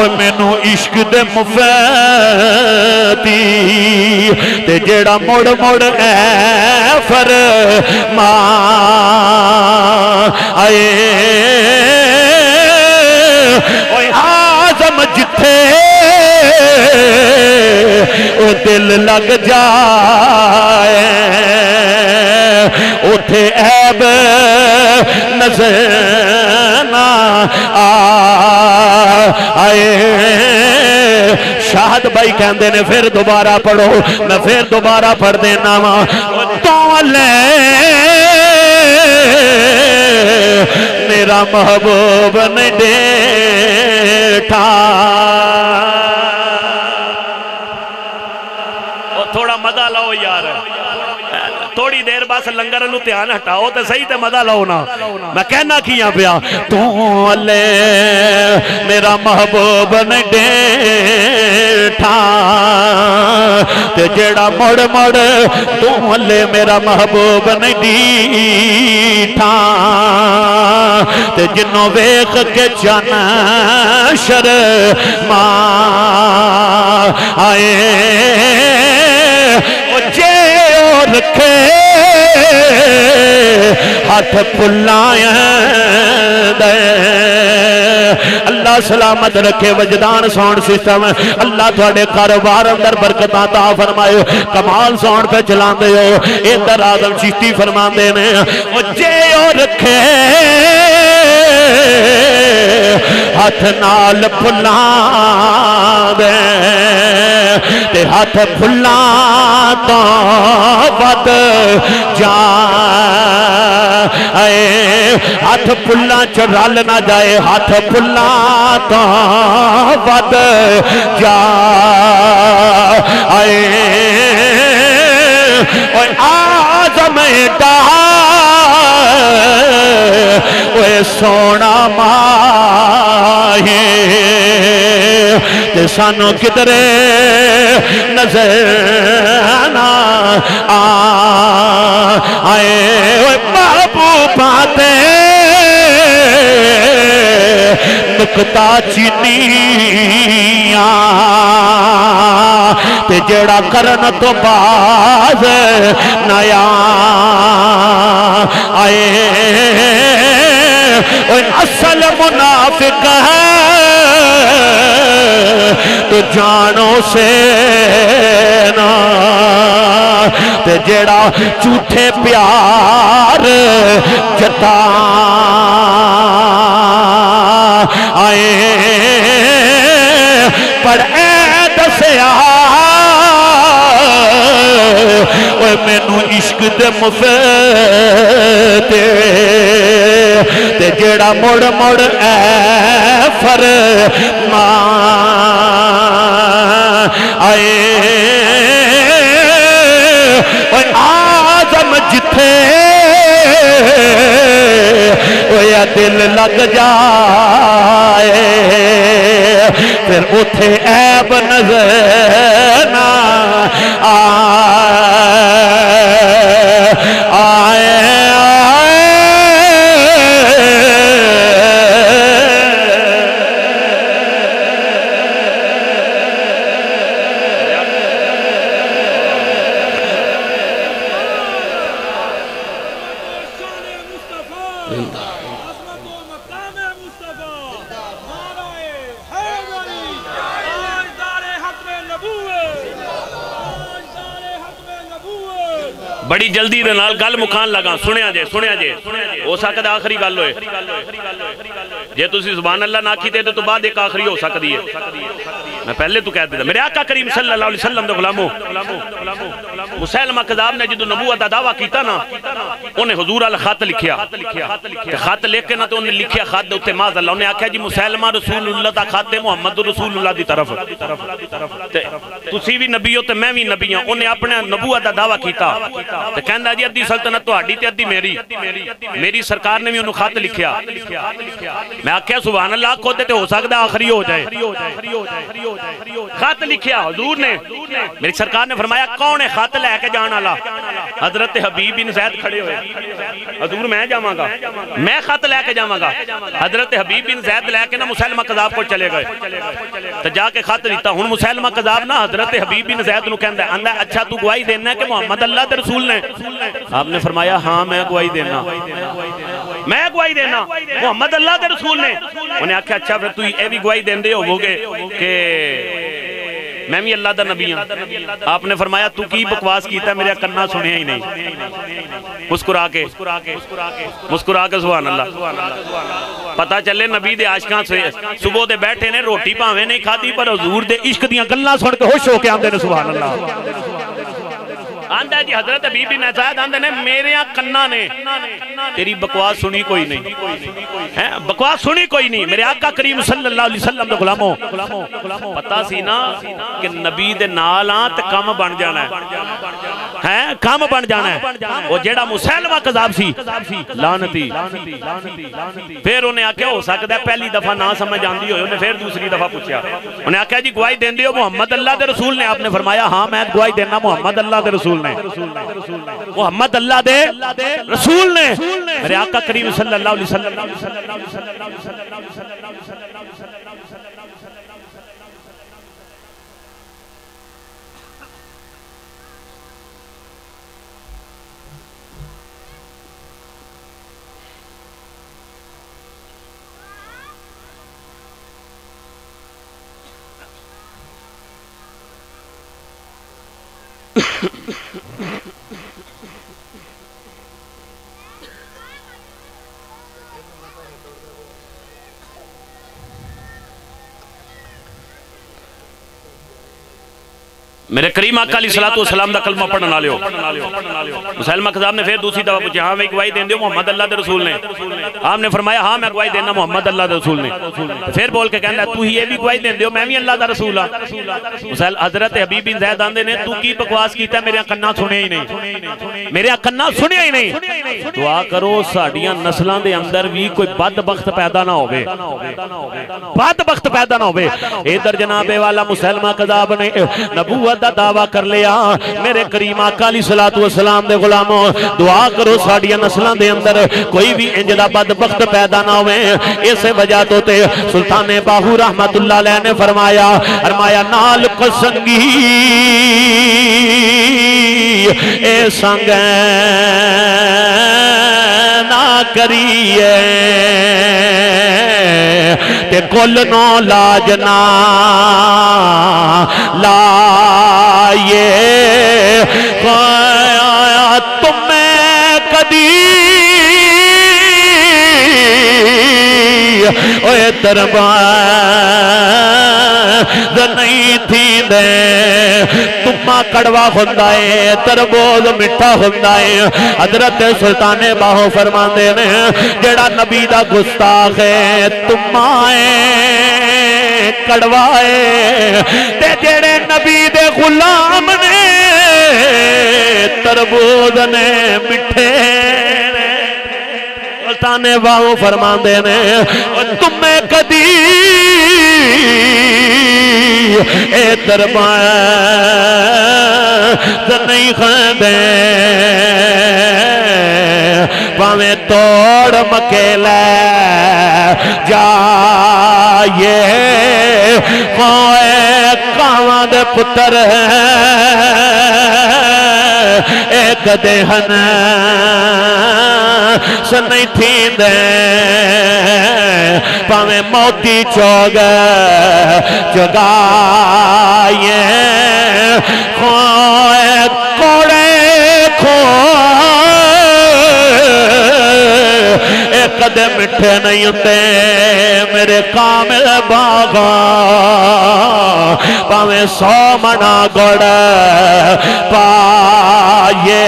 ओ मैनू इश्क दे मुफती ते जेड़ा मोड़ मोड़ ए फरमा आए ओ आदम जिथे दिल लग जाए उठे ऐब नजर ना आए। शाहद भाई कहते ने फिर दोबारा पढ़ो, मैं फिर दोबारा पढ़ देना वा। तो ले मेरा महबूब नहीं बैठा, थोड़ा मजा लाओ यार, थोड़ी देर बस लंगर नू ध्यान हटाओ तो सही, तो मजा लो ना। मैं कहना किया पिया तू ले मेरा महबूब ने डेठा, ते जेड़ा मुड़ मुड़ तू ले मेरा महबूब ने डीठा, ते जिन्हों वेख के जाना शर्मा आए। जे रखे हाथ फुलाया दे, अल्लाह सलामत रखे वजदान साउंड सिस्टम। अल्लाह थोड़े कारोबार अंदर बरकत ता फरमायो। कमाल साउंड पे चलाते हो, इधर आदम चिश्ती फरमाते ने जे रखे हाथ नाल फुला दे, ते हाथ फुला तो बद जा हाथ फुला च रल ना जाए, हाथ फुला तो बद जा आजम डा सोना माहे ते सानू किधरे नजर ना आए। बाबू पाते नुकता चीनिया ते जड़ा करन तो बाज नया आए। असल मुनाफिक है तो जानो से ना, ते जेड़ा झूठे प्यार जता आए। पर ऐ दसया मैनू इश्क दे मुफ्त ते जेड़ा मुड़ मुड़ ऐ फरमा आए। आजम जिथे ओया दिल लग जाए फिर उथे ऐब नजर ना बड़ी जल्दी दे नाल गल मुकान लगा। सुनिया जे, सुनिया जे, हो सकता आखिरी गल होए, जे तुसी सुभान अल्लाह ना कीते तो बाद एक आखिरी हो सकती है। मैं पहले तो कह देता मेरे आका करीम सल्लल्लाहु अलैहि वसल्लम दे गुलामो मुसैलमा कज़ाब ने जदों नबूवत दा दावा कीता ना, उन्हें हुजूर अल खत लिखिया, खत लेके ना तो उन्हें लिखिया खत दे उत्ते माज़ अल्लाह, उन्हें आख्या जी मुसैलमा रसूलुल्लाह दा खत है मुहम्मद रसूलुल्लाह दी तरफ, ते तुसी भी नबी हो ते मैं भी नबी हां। उन्हें अपने नबूवत दा दावा कीता ते कहंदा जी अद्धी सल्तनत तुहाडी ते अद्धी मेरी, मेरी सरकार ने भी उन्हें खत लिखिया। मैं आख्या सुभान अल्लाह, खुद ते हो सकदा आखिरी हो जाए। खत लिखिया हुजूर ने, मेरी सरकार ने फरमाया कौन है खत लेके जाने वाला? हजरत हबीब बिन ज़ैद खड़े हुए, हुजूर मैं जावांगा, मैं खत लेके जावांगा। हजरत हबीब बिन ज़ैद लेके ना मुसैलमा कज़ाब को चले गए तो जाके खत दिता। हुन मुसैलमा कज़ाब ना हजरत हबीब बिन ज़ैद नूं कहंदा आंदा अच्छा तू गवाही देना कि मुहम्मद अल्लाह दे रसूल ने? आपने फरमाया हाँ मैं गवाही देना, मैं गवाही देना मुहम्मद अल्लाह दे रसूल ने। उन्हें आख्या अच्छा फिर तू ये भी गवाही देंदे होवोगे कि मैं भी अल्लाह दा नबी हां। आपने फरमाया तू की बकवास कीता मेरा कन्ना सुनिया ही नहीं। मुस्कुरा के सुभान अल्लाह। पता चले नबी दे आशिकां सुबह दे बैठे ने, रोटी भावें नहीं खादी पर हुजूर दे इश्क दियां गल्लां सुन के खुश होके आंदे ने सुभान अल्लाह। आंदा जी हजरत बीबी नजायद आंदे ने मेरे यहाँ कन्ना ने तेरी बकवास सुनी कोई नहीं है, बकवास सुनी कोई नहीं। मेरे आका करीम सल्लल्लाहु अलैहि वसल्लम दे गुलामों, पता सी ना कि नबी दे नाल आ ते काम बन जाना है, काम बन जाना है। वो जेड़ा मुसैलमा कज़ाब सी लानती, फिर उन्हें आख्या हो सकदा पहली दफा ना समझ आंदी होए, उन्हें फिर दूसरी दफा पूछया, उन्हें आख्या जी गवाही देंदे हो मुहम्मद अल्लाह दे रसूल ने? आपने फरमाया हां मैं गवाही देना मुहम्मद अल्लाह दे रसूल मोहम्मद अल्लाह दे रसूल ने। मेरे आका करीम सल्लल्लाहु अलैहि वसल्लम मेरे करीम आका अलैहिस्सलाम दा कलमा पढ़न वाले हो। मुसलमान खजाब ने फिर दूसरी दफा पूछा हां मैं गवाही देंदे हो मुहम्मद अल्लाह दे रसूल ने? आपने फरमाया हां मैं गवाही देना मुहम्मद अल्लाह दे रसूल ने। फिर बोल के कहंदा तू ही ये भी गवाही देंदे हो मैं भी अल्लाह दा रसूल हां। मुसल हजरत हबीब बिन ज़ैद आंदे ने तू की बकवास कीता मेरे कन्ना सुनिया ही नहीं, मेरे कन्ना सुनिया ही नहीं। दुआ करो साडीਆਂ नस्लां दे अंदर भी कोई बदबख्त पैदा ना होवे, बदबख्त पैदा ना होवे। इधर जनाबे वाला मुसलमान खजाब ने नबूवत दा दावा कर लिया। मेरे करीम आका अलैहिस्सलातु वस्सलाम दे गुलामों दुआ करो साडियां नस्लां दे अंदर कोई भी इंज दा बदबख्त पैदा ना होवे। इस वजह तो ते सुल्तान बाहू रहमतुल्लाह अलैह ने फरमाया नाल कसंगी ए संग ना करिए ते कुल नो लाजना ला ये पाया तुम्हें कदी ओए तरबाद नहीं थी दे तुम्मा कड़वा होंदा है तरबोज मिठा होंदा है। हजरत सुल्ताने बाहो फरमांदे ने जेड़ा नबी दा गुस्ताख है तुम्मा कड़वा है ते जेड़े नबी दे गुलाम ने तरबोज ने मिठे। सुल्ताने बाहो फरमांदे ने तुम्हें कदी ए दरबार नहीं खांदे भावें तोड़ मकेला जाए कोए कावां दे पुत्र है एक देहन नहीं थी दे भावें मोती चौग जगाए खोए कोड़े खो कदे मिठे नहीं होते। मेरे कामिल बाबा भावें सौ मना गोड़ पाए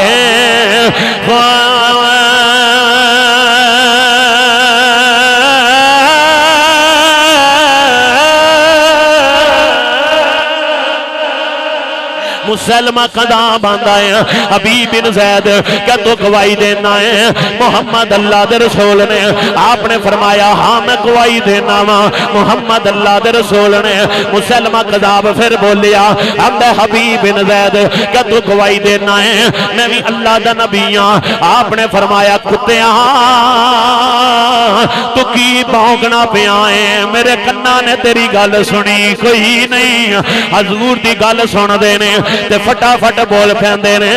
मुसलमा कदा बांधा है हबीब बिन ज़ैद क्या तू गवाही देना है मुहम्मद अल्लाह दे रसूल ने? आपने फरमाया हाँ मैं गवाही देना वा मुहम्मद अल्लाह दे रसूल ने। मुसलमा कदाब फिर बोलिया अब हबीब बिन ज़ैद क्या तू गवाही देना है? मैं भी अल्लाह दा नबी हां। आपने फरमाया कुत्तिया तू की भौंकना पिया है, मेरे कन्ना ने तेरी गल सुनी कोई नहीं। हजूर की गल सुन देने ते फटाफट बोल पैंदे ने।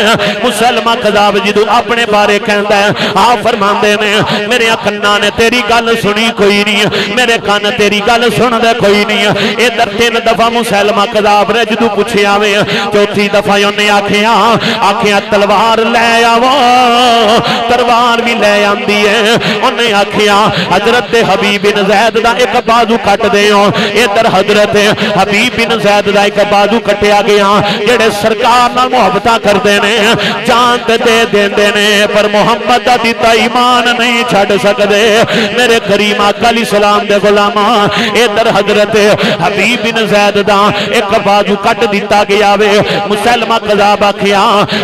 मुसलमान कज़ाब जी तू अपने बारे कहता है आ फरमाते ने मेरे कन्ना ने तेरी गल सुनी कोई नहीं, मेरे कन्न तेरी गल सुनदे कोई नहीं। इधर तीन दफा मुसलमान कज़ाब ने जदू पुछया वे चौथी दफा उन्हें आखिया आखिया तलवार लै आवो, तलवार भी लै आंदी है। उन्हें आखिया हजरत हबीब बिन ज़ैद दा एक बाजू कट दे। इधर हजरत हबीब बिन ज़ैद दा एक बाजू कटिया गया जेड़े सरकार नाल मुहब्बत करदे ने जान दे देंदे ने पर मुहम्मद दा दिता ईमान नहीं छड़ सकदे। मेरे करीम अकल इस्लाम दे गुलामा इधर हजरत हबीब बिन ज़ैद दा एक बाजू कट दिता गया वे। मुसलमा कज़ाब आखिया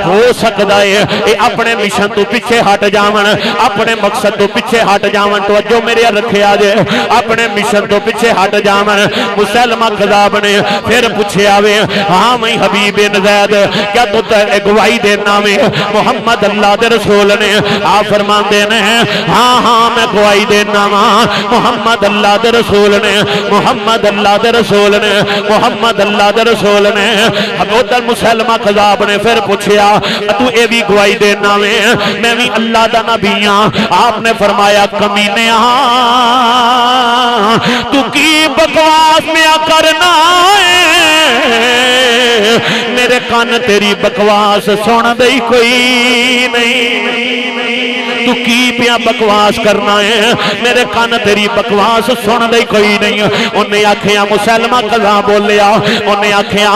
हो सकदा है ये अपने मिशन तो पिछे हट जावन, अपने मकसद तो पिछे हट जावन, तो अजो मेरे रखिया जे अपने मिशन तो पिछे हट जावन। मुसलमा कज़ाब ने फिर पूछया वे हाँ मैं हबीब बिन ज़ैद क्या तू अगवाई देना वे मुहम्मद अल्लाह दे रसूल ने? आ फरमाते ने हाँ हाँ मैं अगवाई देना वा मुहम्मद अल्लाह दे रसूल ने, मुहम्मद अल्लाह दे रसूल ने, मुहम्मद अल्लाह दे रसूल ने। उधर मुसलमा कज़ाब ने फिर पूछया तू ये भी अगवाई देना वे? मैं भी अल्लाह दा नबी हां। आपने फरमाया कमीने तू की बकवास में करना है, मेरे कान तेरी बकवास सुन दे कोई नहीं। तू की पिया बकवास करना है, मेरे कान तेरी बकवास सुन दे कोई नहीं। उन्हें आखिया मुसलमा कज़ाब बोलिया उन्हें आखिया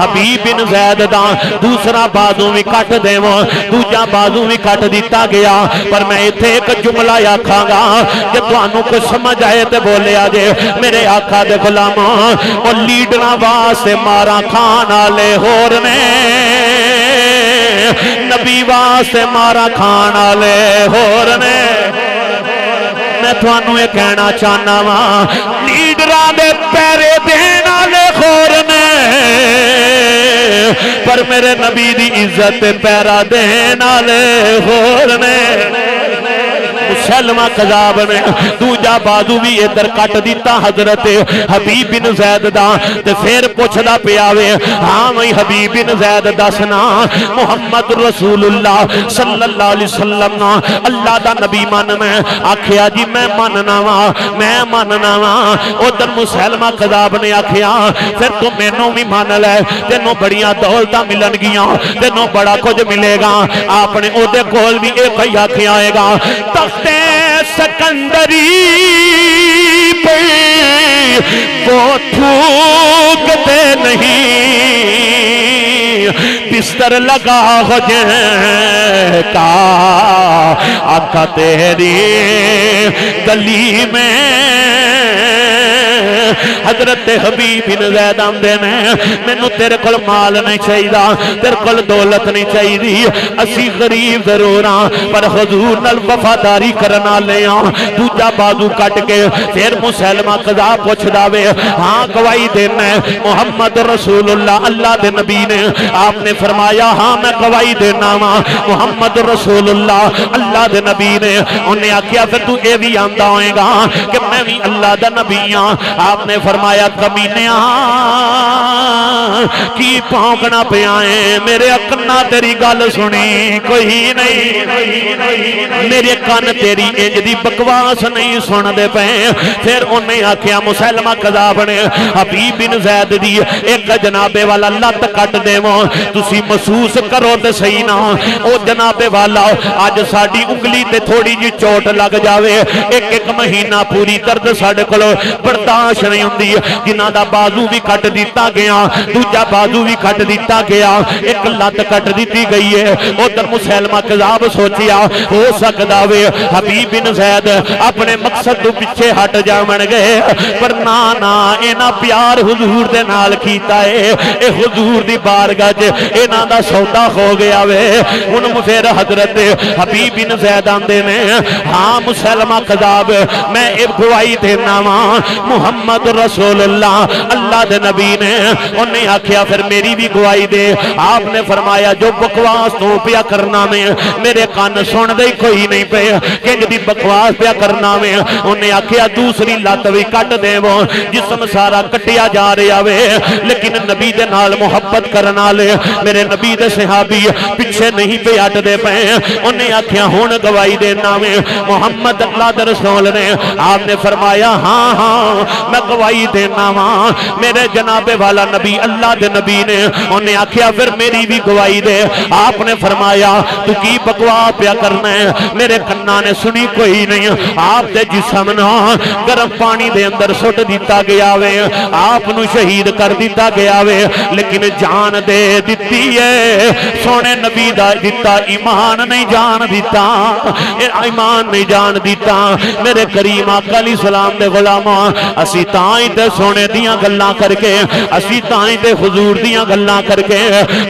हबीब बिन ज़ैद दा दूसरा बाजू भी कट देव, दूजा बाजू भी कट दिता गया पर मैं इत्थे एक जुमला आखांगा जे तुहानू कुछ समझ आए तो बोलिया जे। मेरे आका दे गुलाम ओ लीडरां वास्ते मारा खान आले होर ने, नबी वास्ते मारा खान आले होर ने। मैं थानू ये कहना चाहना वा लीडरां दे पैरे देण आले होर ने पर मेरे नबी दी इज्जत पैरा देण आले होर ने। मुसलमा कज़ाब ने दूजा बाजू भी इधर कट दिता हजरत हबीब बिन ज़ैद दा ते फिर पुछदा पिया वे हां भाई हबीब बिन ज़ैद दसना मुहम्मद रसूलुल्लाह सल्लल्लाहु अलैहि वसल्लम ना अल्लाह दा नबी मन? मैं आखिया जी मैं मनना वा, मैं मनना वा। उधर मुसलमा कज़ाब ने आखिया फिर तू मैनू भी मन लै, तेनों बड़िया दौलतां मिलन गियां, तेनों बड़ा कुछ मिलेगा। आपने ओदे कोल भी एक ही आखिया आएगा ते सकंदरी पे वो थूकते नहीं, बिस्तर लगा हो जाए का आका तेरी गली में। हजरत हबीब बिन ज़ैद आंदे ने मैनू तेरे कोल माल नहीं चाहिदा, तेरे कोल दौलत नहीं चाहिदी, असी गरीब जरूर हां पर हुजूर नाल वफादारी करना ले आं। दूजा बाजू कट के फिर मुसलमा कज़ाब पुछदा वे हां गवाही देना है मुहम्मद रसूलुल्लाह अल्लाह दे नबी ने? आपने फरमाया हां मैं गवाही देना वा मुहम्मद रसूलुल्लाह अल्लाह दे नबी ने। उन्हें आखिया फिर तू ये भी आंदा होएगा कि मैं भी अल्लाह दा नबी हां। आपने फरमाया कमीने की भौंकना पिया है, मेरे कन्ना तेरी गल सुनी कोई नहीं, मेरे कन्न तेरी इंज दी बकवास नहीं सुन दे पे। फिर उन्हें आखिया मुसलमा कज़ाब ने हबीब बिन ज़ैद दी एक जनाबे वाला लत्त कट देवो, तुसी महसूस करो तो सही ना ओ जनाबे वाला अज साडी उंगली ते थोड़ी जी चोट लग जावे, एक एक महीना पूरी दर्द साडे कोलो बर्दाश्त नहीं होंदी। जिन्हां दा बाजू भी कट दिता गया, दूजा बाजू भी कट दिता गया, एक लत्त कट दी गई है। उधर मुसलमा कज़ाब सोचिया हो सकदा वे हबीब बिन ज़ैद अपने मकसद तो पिछे हट जावन गए पर ना ना इन्हां प्यार हुजूर दे नाल कीता है, ए हुजूर दी बारगाह च इन्हां दा सौदा हो गया वे। हुण फिर हजरत हबीब बिन ज़ैद आंदे ने हां मुसलमा कज़ाब मैं गवाही देना वा मुहम्मद रसूलुल्लाह, अल्लाह दे नबी ने उन्हें आखिया फिर मेरी भी गवाही दे। आपने फरमाया जो बकवास तू पिया करना में मेरे कान सुन दे कोई नहीं पे, कि बकवास पिया करना में। उन्हें आखिया दूसरी लत भी कट देवो, जिसम सारा कटिया जा रहा वे, लेकिन नबी दे नाल मुहब्बत करन वाले मेरे नबी दे सहाबी पिछे नहीं पे हटदे पे। उन्हें आखिया हुण गवाही देना वे मुहम्मद अल्लाह दे रसूल ने। आपने फरमाया हाँ हाँ मैं गवाही देना वा मेरे जनाबे वाला नबी अल्लाह दे नबी ने। उन्हें आखिया फिर मेरी भी गवाही दे। आपने फरमाया तू की बकवास पिया करना है, मेरे कन्ना ने सुनी कोई नहीं। आप दे जिस्म ना गर्म पानी दे अंदर सुट दिता गया वे, आप नू शहीद कर दिता गया वे, लेकिन जान दे दिती है। सोने नबी दा दिता ईमान नहीं जान दिता, ईमान नहीं जान दिता। मेरे करीम आका अलैहिस्सलाम दे गुलाम असी ताई ते सोने दियां गल्लां करके, असी ताई ते हुजूर दियां गल्लां करके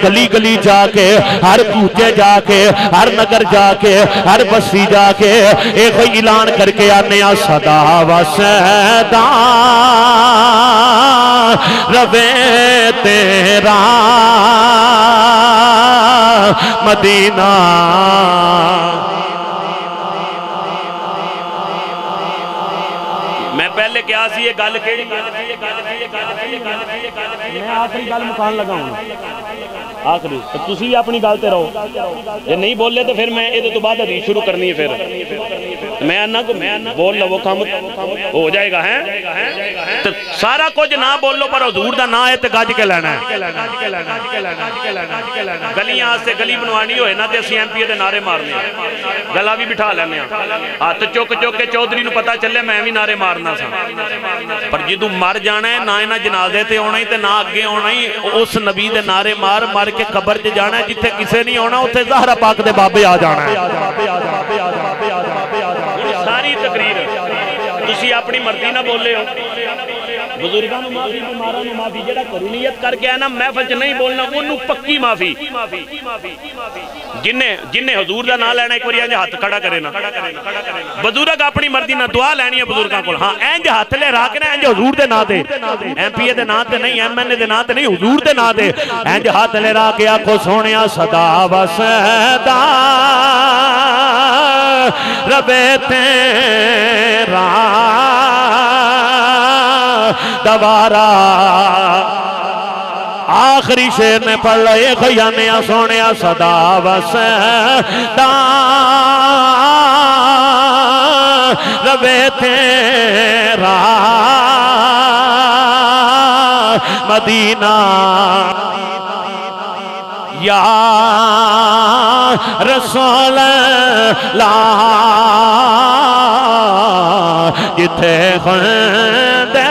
गली गली जाके, हर कूचे जाके, हर नगर जाके, हर बस्ती जाके ये कोई ऐलान करके आने आ सदा वसदा रवे तेरा मदीना। मैं पहले क्या सी ये गल केड़ी मैं आखिरी गल मुकान लगाऊंगा आखिरी, तुसी अपनी गल ते रहो। जे नहीं बोले तो फिर मैं इहदे तो बाद हदीस शुरू करनी है, फिर मैं ना बोल लवो काम हो जाएगा है। तो सारा कुछ ना बोलो पर हुजूर दा नाम है तो गज के लेना है। गलियां से गली बनवानी होए ना तो असीं एमपी दे नारे मारने, गला भी बिठा लैने, हाथ चुक चुक के चौधरी नूं पता चले मैं भी नारे मारना सा। पर जदों मर जाना है ना इन्हां जनाजे ते आना ही, ना अगे आना ही, उस नबी दे नारे मार मार के कबर च जाना है, जिथे किसी नहीं आना उत्थे ज़हरा पाक दे बाबे आ जाना है। सारी तकरीर तुसीं अपनी मर्जी ना बोले हो। बुजुर्गों को माफी, बीमारों को माफी, जेड़ा करूं नियत करके आया ना महफिल च नहीं बोलना उन्होंने पक्की माफी। जिन्हें जिन्हें हजूर का नाम लेना एक बार इंज हाथ खड़ा करे ना। बुजुर्ग अपनी मर्जी ना दुआ लैनी है बुजुर्गों को, हाँ इंज हाथ लहरा के ना, इंज हजूर के नाम से, एमपीए के नाम से नहीं, एमएनए के नाम से नहीं, हजूर के नाम से इंज हाथ लहरा के आखो सोने सदा वसदा रबे तेरा दबारा। आखिरी शेर ने पढ़ लो ये खजाने सोने सदा वसदा रबे तेरा मदीना। या रसूल ला जिथे खुंदे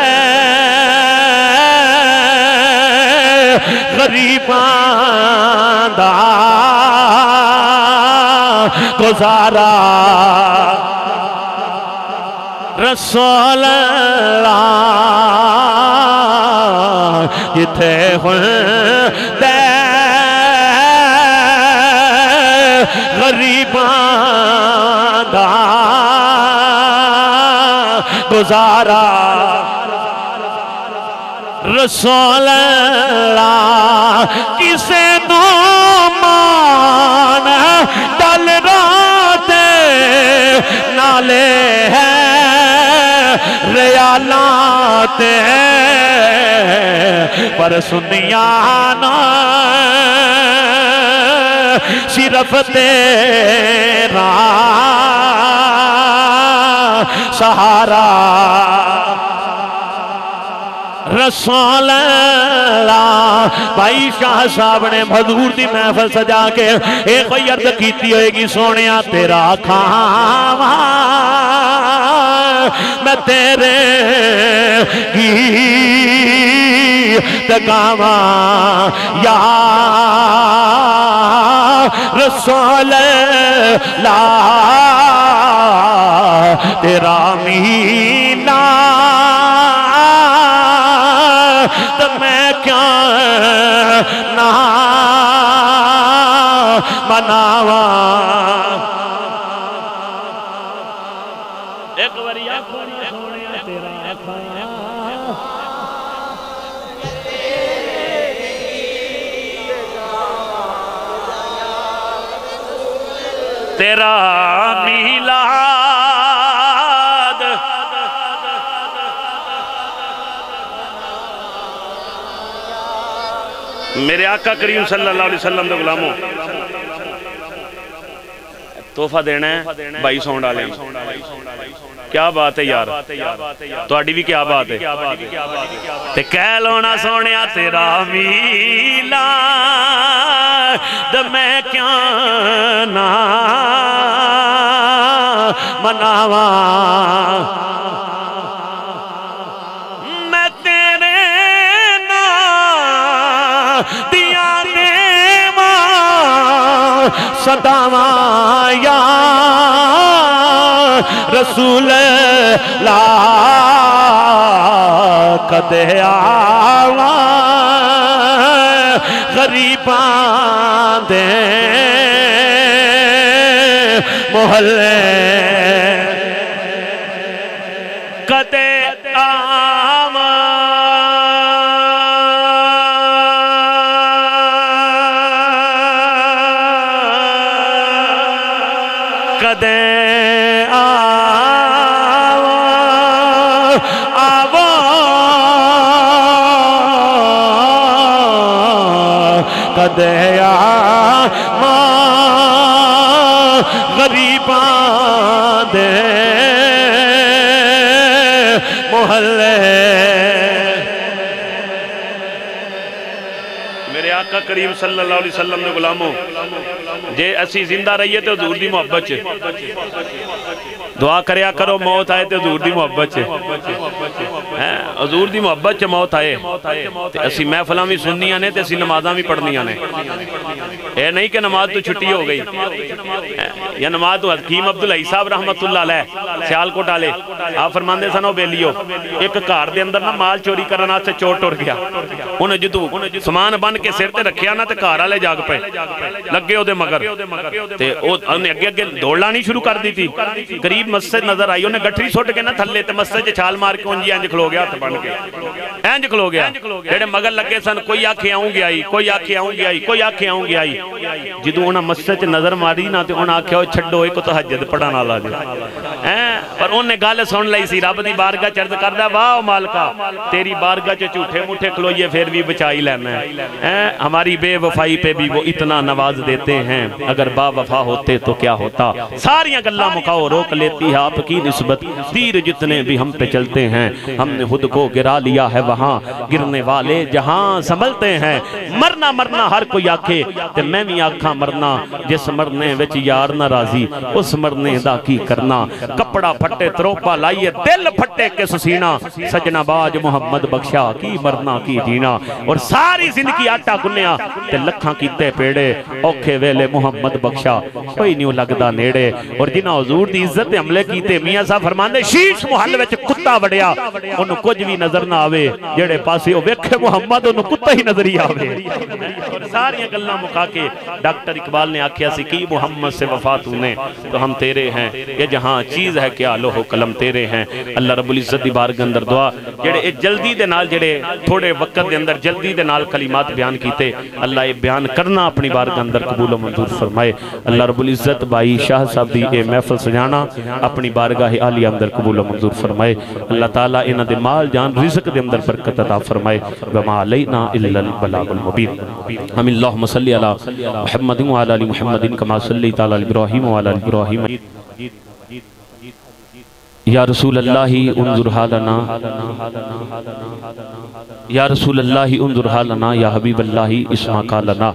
गरीबां दा गुजारा, रसूल ला जिथे खुंदे गरीबां दा गुजारा, रसूल ला किसे नो मान दल रात नाले है रियालात पर सुनिया ना सिर्फ तेरा सहारा, रसूल भाई शाह साहब ने हजूर की महफल सजा के एक कोई अर्ज की होगी सोने तेरा खावा मैं तेरे गीत गावा। या रसूल ला तेरा मीना तो मैं क्या ना मनावा। एक बारी आखो सोने तेरा आखा तेरा मिलाद मेरे आका करीम सल्लल्लाहु अलैहि वसल्लम दे गुलामों तोहफा देना है भाई साउंड वाले। क्या बात है यार, तुहाडी भी क्या बात है। ते कह लोना सोहणिया तेरा मिलाद मैं क्या ना मनावा मैं तेरे ना दिया देवा सतावा या रसूल ला कदे आवा गरीबा दे मोहल्ले कदे आवा कदे आवा आवा कदे आवा गरीबा दे मोहल्ले। मेरे आका करीम सल्लल्लाहु अलैहि वसल्लम ने गुलामों जे असी जिंदा रहिए तो हजूर दी मोहब्बत च दुआ करया करो, मौत आए तो हजूर दी मोहब्बत च है, हजूर दी मोहब्बत च मौत आए ते असी महफिलां भी सुननियां ने ते असी नमाज़ां भी पढ़नियां ने। ये नहीं कि नमाज तो छुट्टी हो गई या नमाज तो हकीम अब्दुल हई साहब रहमतुल्लाह अलैह सियालकोट वाले आप फरमाते सन बेलियो एक घर के अंदर ना माल चोरी करने चोर टुर गया, उन्हें जो समान बन के सिर पर रखिया ना तो घर वाले जाग पे लगे ओहदे मगर ते उन्हें अगे अगे दौड़ लानी शुरू कर दी थी। करीब मस्जिद नजर आई, उन्हें गठरी सुट के ना थले मस्जिद छाल मार के उंजी इंज खलो गया, हथ बन के इंज खलो गया। जेडे मगर लगे सन कोई आखे आऊंगी आई, कोई आखे आऊंगी आई, कोई आखे आऊंगी आई। जो उन्हें मस्जिद नजर मारी ना तो उन्हें आख्या छो एक तहज्जुद पढ़ा ना ला दे हैं, पर उन्हें गल सुन ली सी रब की बारगाह चर्द करदा वाह मालका तेरी बारगाह च झूठे मूठे खलोइए फिर भी बचाई लेना है, हमारी बेवफाई पे भी वो इतना नवाज देते हैं अगर बावफा होते तो क्या होता। सारियां गल्ला मुकाओ रोक लेती है आपकी निस्बत, तीर जितने भी हम पे चलते हैं हमने खुद को गिरा लिया है वहाँ गिरने वाले जहाँ संभलते हैं। मरना मरना हर कोई आखे ते मैं भी आखा मरना, जिस मरने विच यार ना राजी उस मरने दा की करना। कपड़ा फटे तरोपा लाइए दिल फटे किस सीना, सजना बाज मोहम्मद बख्शा की मरना की जीना। और सारी जिंदगी आटा गुन्निया ते लखा कीते पेड़े, औखे वेले मोहम्मद बख्शा कोई नहीं लगदा नेड़े। और जिन्हां हुजूर दी इज्जत ते हमले कीते मियां साहब फरमांदे शीश मुहल विच कुत्ता वड़िया उन्हें कुछ भी नजर ना आवे, जेड़े पासे वेखे मोहम्मद उन्हें कुत्ता ही नजरी आवे। और सारियां गल्लां मुका के डॉक्टर इकबाल ने आख्या सी कि मोहम्मद से वफा तूने तो हम तेरे हैं, ये जहां चीज है क्या लोहो कलम तेरे हैं। अल्लाह रब्बुल इज्जत दी बारगाह अंदर दुआ जेड़े जल्दी दे नाल जेड़े थोड़े वक्त दे अंदर जल्दी दे नाल कलिमात बयान कीते अल्लाह ये बयान करना अपनी बारगाह अंदर कबूल मंजूर फरमाए। अल्लाह रब्बुल इज्जत भाई शाह साहब दी ये महफिल सजाना अपनी बारगाह आलिया अंदर कबूल मंजूर फरमाए। अल्लाह ताला इन्हां दे माल जान रिज़्क़ दे अंदर बरकत अता फरमाए। वमा अलैना इल्लल बलागुल मुबीन। आमीन। अल्लाहुम्मा सल्ली अला मुहम्मद व अला आलि मुहम्मद कमा सल्लैता अला इब्राहिम व अला आलि इब्राहिम। या रसूल अल्लाह उन्जुर हालना, या रसूल अल्लाह उन्जुर हालना, या हबीब अल्लाह इस्मा कालना,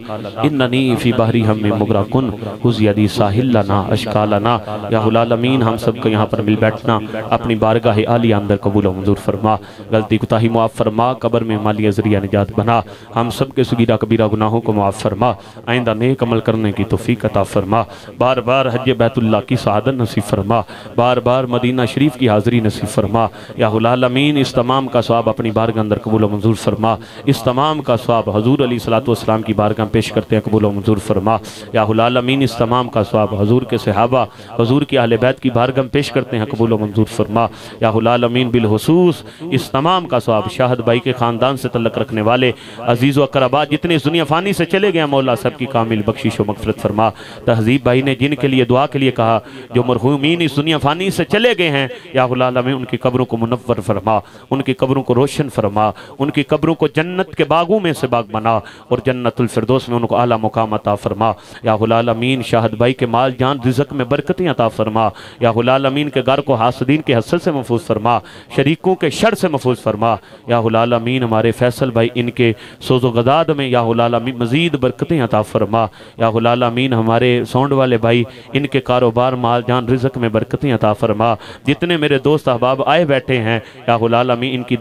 इन्ननी फी बहरी हम्मे मुगरकुन हुज़िया दी साहिल लना अशकालना। या हुलालमीन हम सबको यहाँ पर मिल बैठना अपनी बारगाह आलिया अंदर कबूल मंजूर फरमा, गलती कुताही मुआफ़ फरमा, कब्र में मालिया ज़रिया निजात बना, हम सब के सगीरा कबीरा गुनाहों को मुआफ़ फरमा, आइंदा नेक अमल करने की तौफ़ीक़ अता फरमा, बार बार हज बैतुल्लाह की सआदत नसीब फरमा, बार बार मदीना शरीफ शरीफ की हाज़िरी नसीब फरमा। या हुलामीन इस तमाम का स्वाब अपनी बारगाह अंदर कबूल मंजूर फरमा। इस तमाम का स्वाब हजूर अली सलातो वसलाम की बारगाह पेश करते हैं, कबूल मंजूर फरमा। या हुलामीन इस तमाम का स्वाब हजूर के सहाबा हजूर के अहले बैत की बारगाह पेश करते हैं, कबूल मंजूर फरमा। या हुलामीन बिलखसूस इस तमाम का स्वाब शाहद भाई के ख़ानदान से तल्लक रखने वाले अजीज़ व अकरबा जितने इस दुनिया फ़ानी से चले गए, मौला सब की कामिल बख्शिश व मग़फ़िरत फरमा। तहज़ीब भाई ने जिनके लिए दुआ के लिए कहा, जो मरहूमीन इस दुनिया फ़ानी से चले गए हैं, या हुल आलमीन उनकी कब्रों को मुनव्वर फरमा, उनकी कब्रों को रोशन फरमा, उनकी कब्रों को जन्नत के बागों में से बाग बना और जन्नतुल फिरदौस में उनको आला मुकाम अता फरमा। या हुल आलमीन शाहद भाई के माल जान रिज़्क़ में बरकतें अता फरमा। या हुल आलमीन के घर को हासदीन के हसद से महफूज फरमा, शरीकों के शर से महफूज फरमा। या हुल आलमीन हमारे फैसल भाई इनके सोजो गदाद में या हुल आलमीन मज़ीद बरकतें अता फरमा। या हुल आलमीन हमारे सौंड वाले भाई इनके कारोबार माल जान रिज़्क़ में बरकतें अता फरमा। जितने मेरे दोस्त अहबाब आए बैठे हैं, या हुल आलमीन इनकी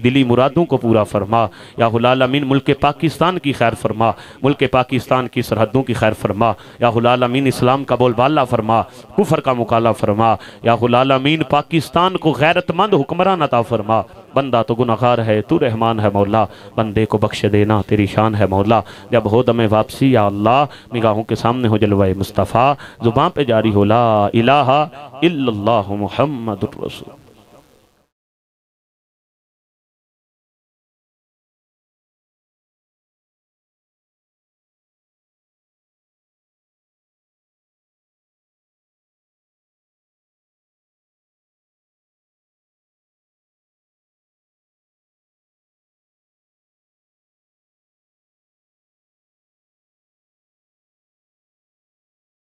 दिली मुरादों को पूरा फरमा। या हुल आलमीन मुल्क पाकिस्तान की खैर फरमा, मुल्क पाकिस्तान की सरहदों की खैर फरमा। या हुल आलमीन इस्लाम का बोलबाला फरमा, कुफर का मुकाला फरमा। या हुल आलमीन पाकिस्तान को गैरतमंद हुक्मरान अता फरमा। बंदा तो गुनाहगार है, तू रहमान है मौला, बंदे को बख्श देना तेरी शान है मौला। जब हो दमे वापसी या अल्लाह, निगाहों के सामने हो जलवा मुस्तफ़ा, ज़ुबान पे जारी हो ला इलाहा इल्लल्लाहु मुहम्मदुर रसूल।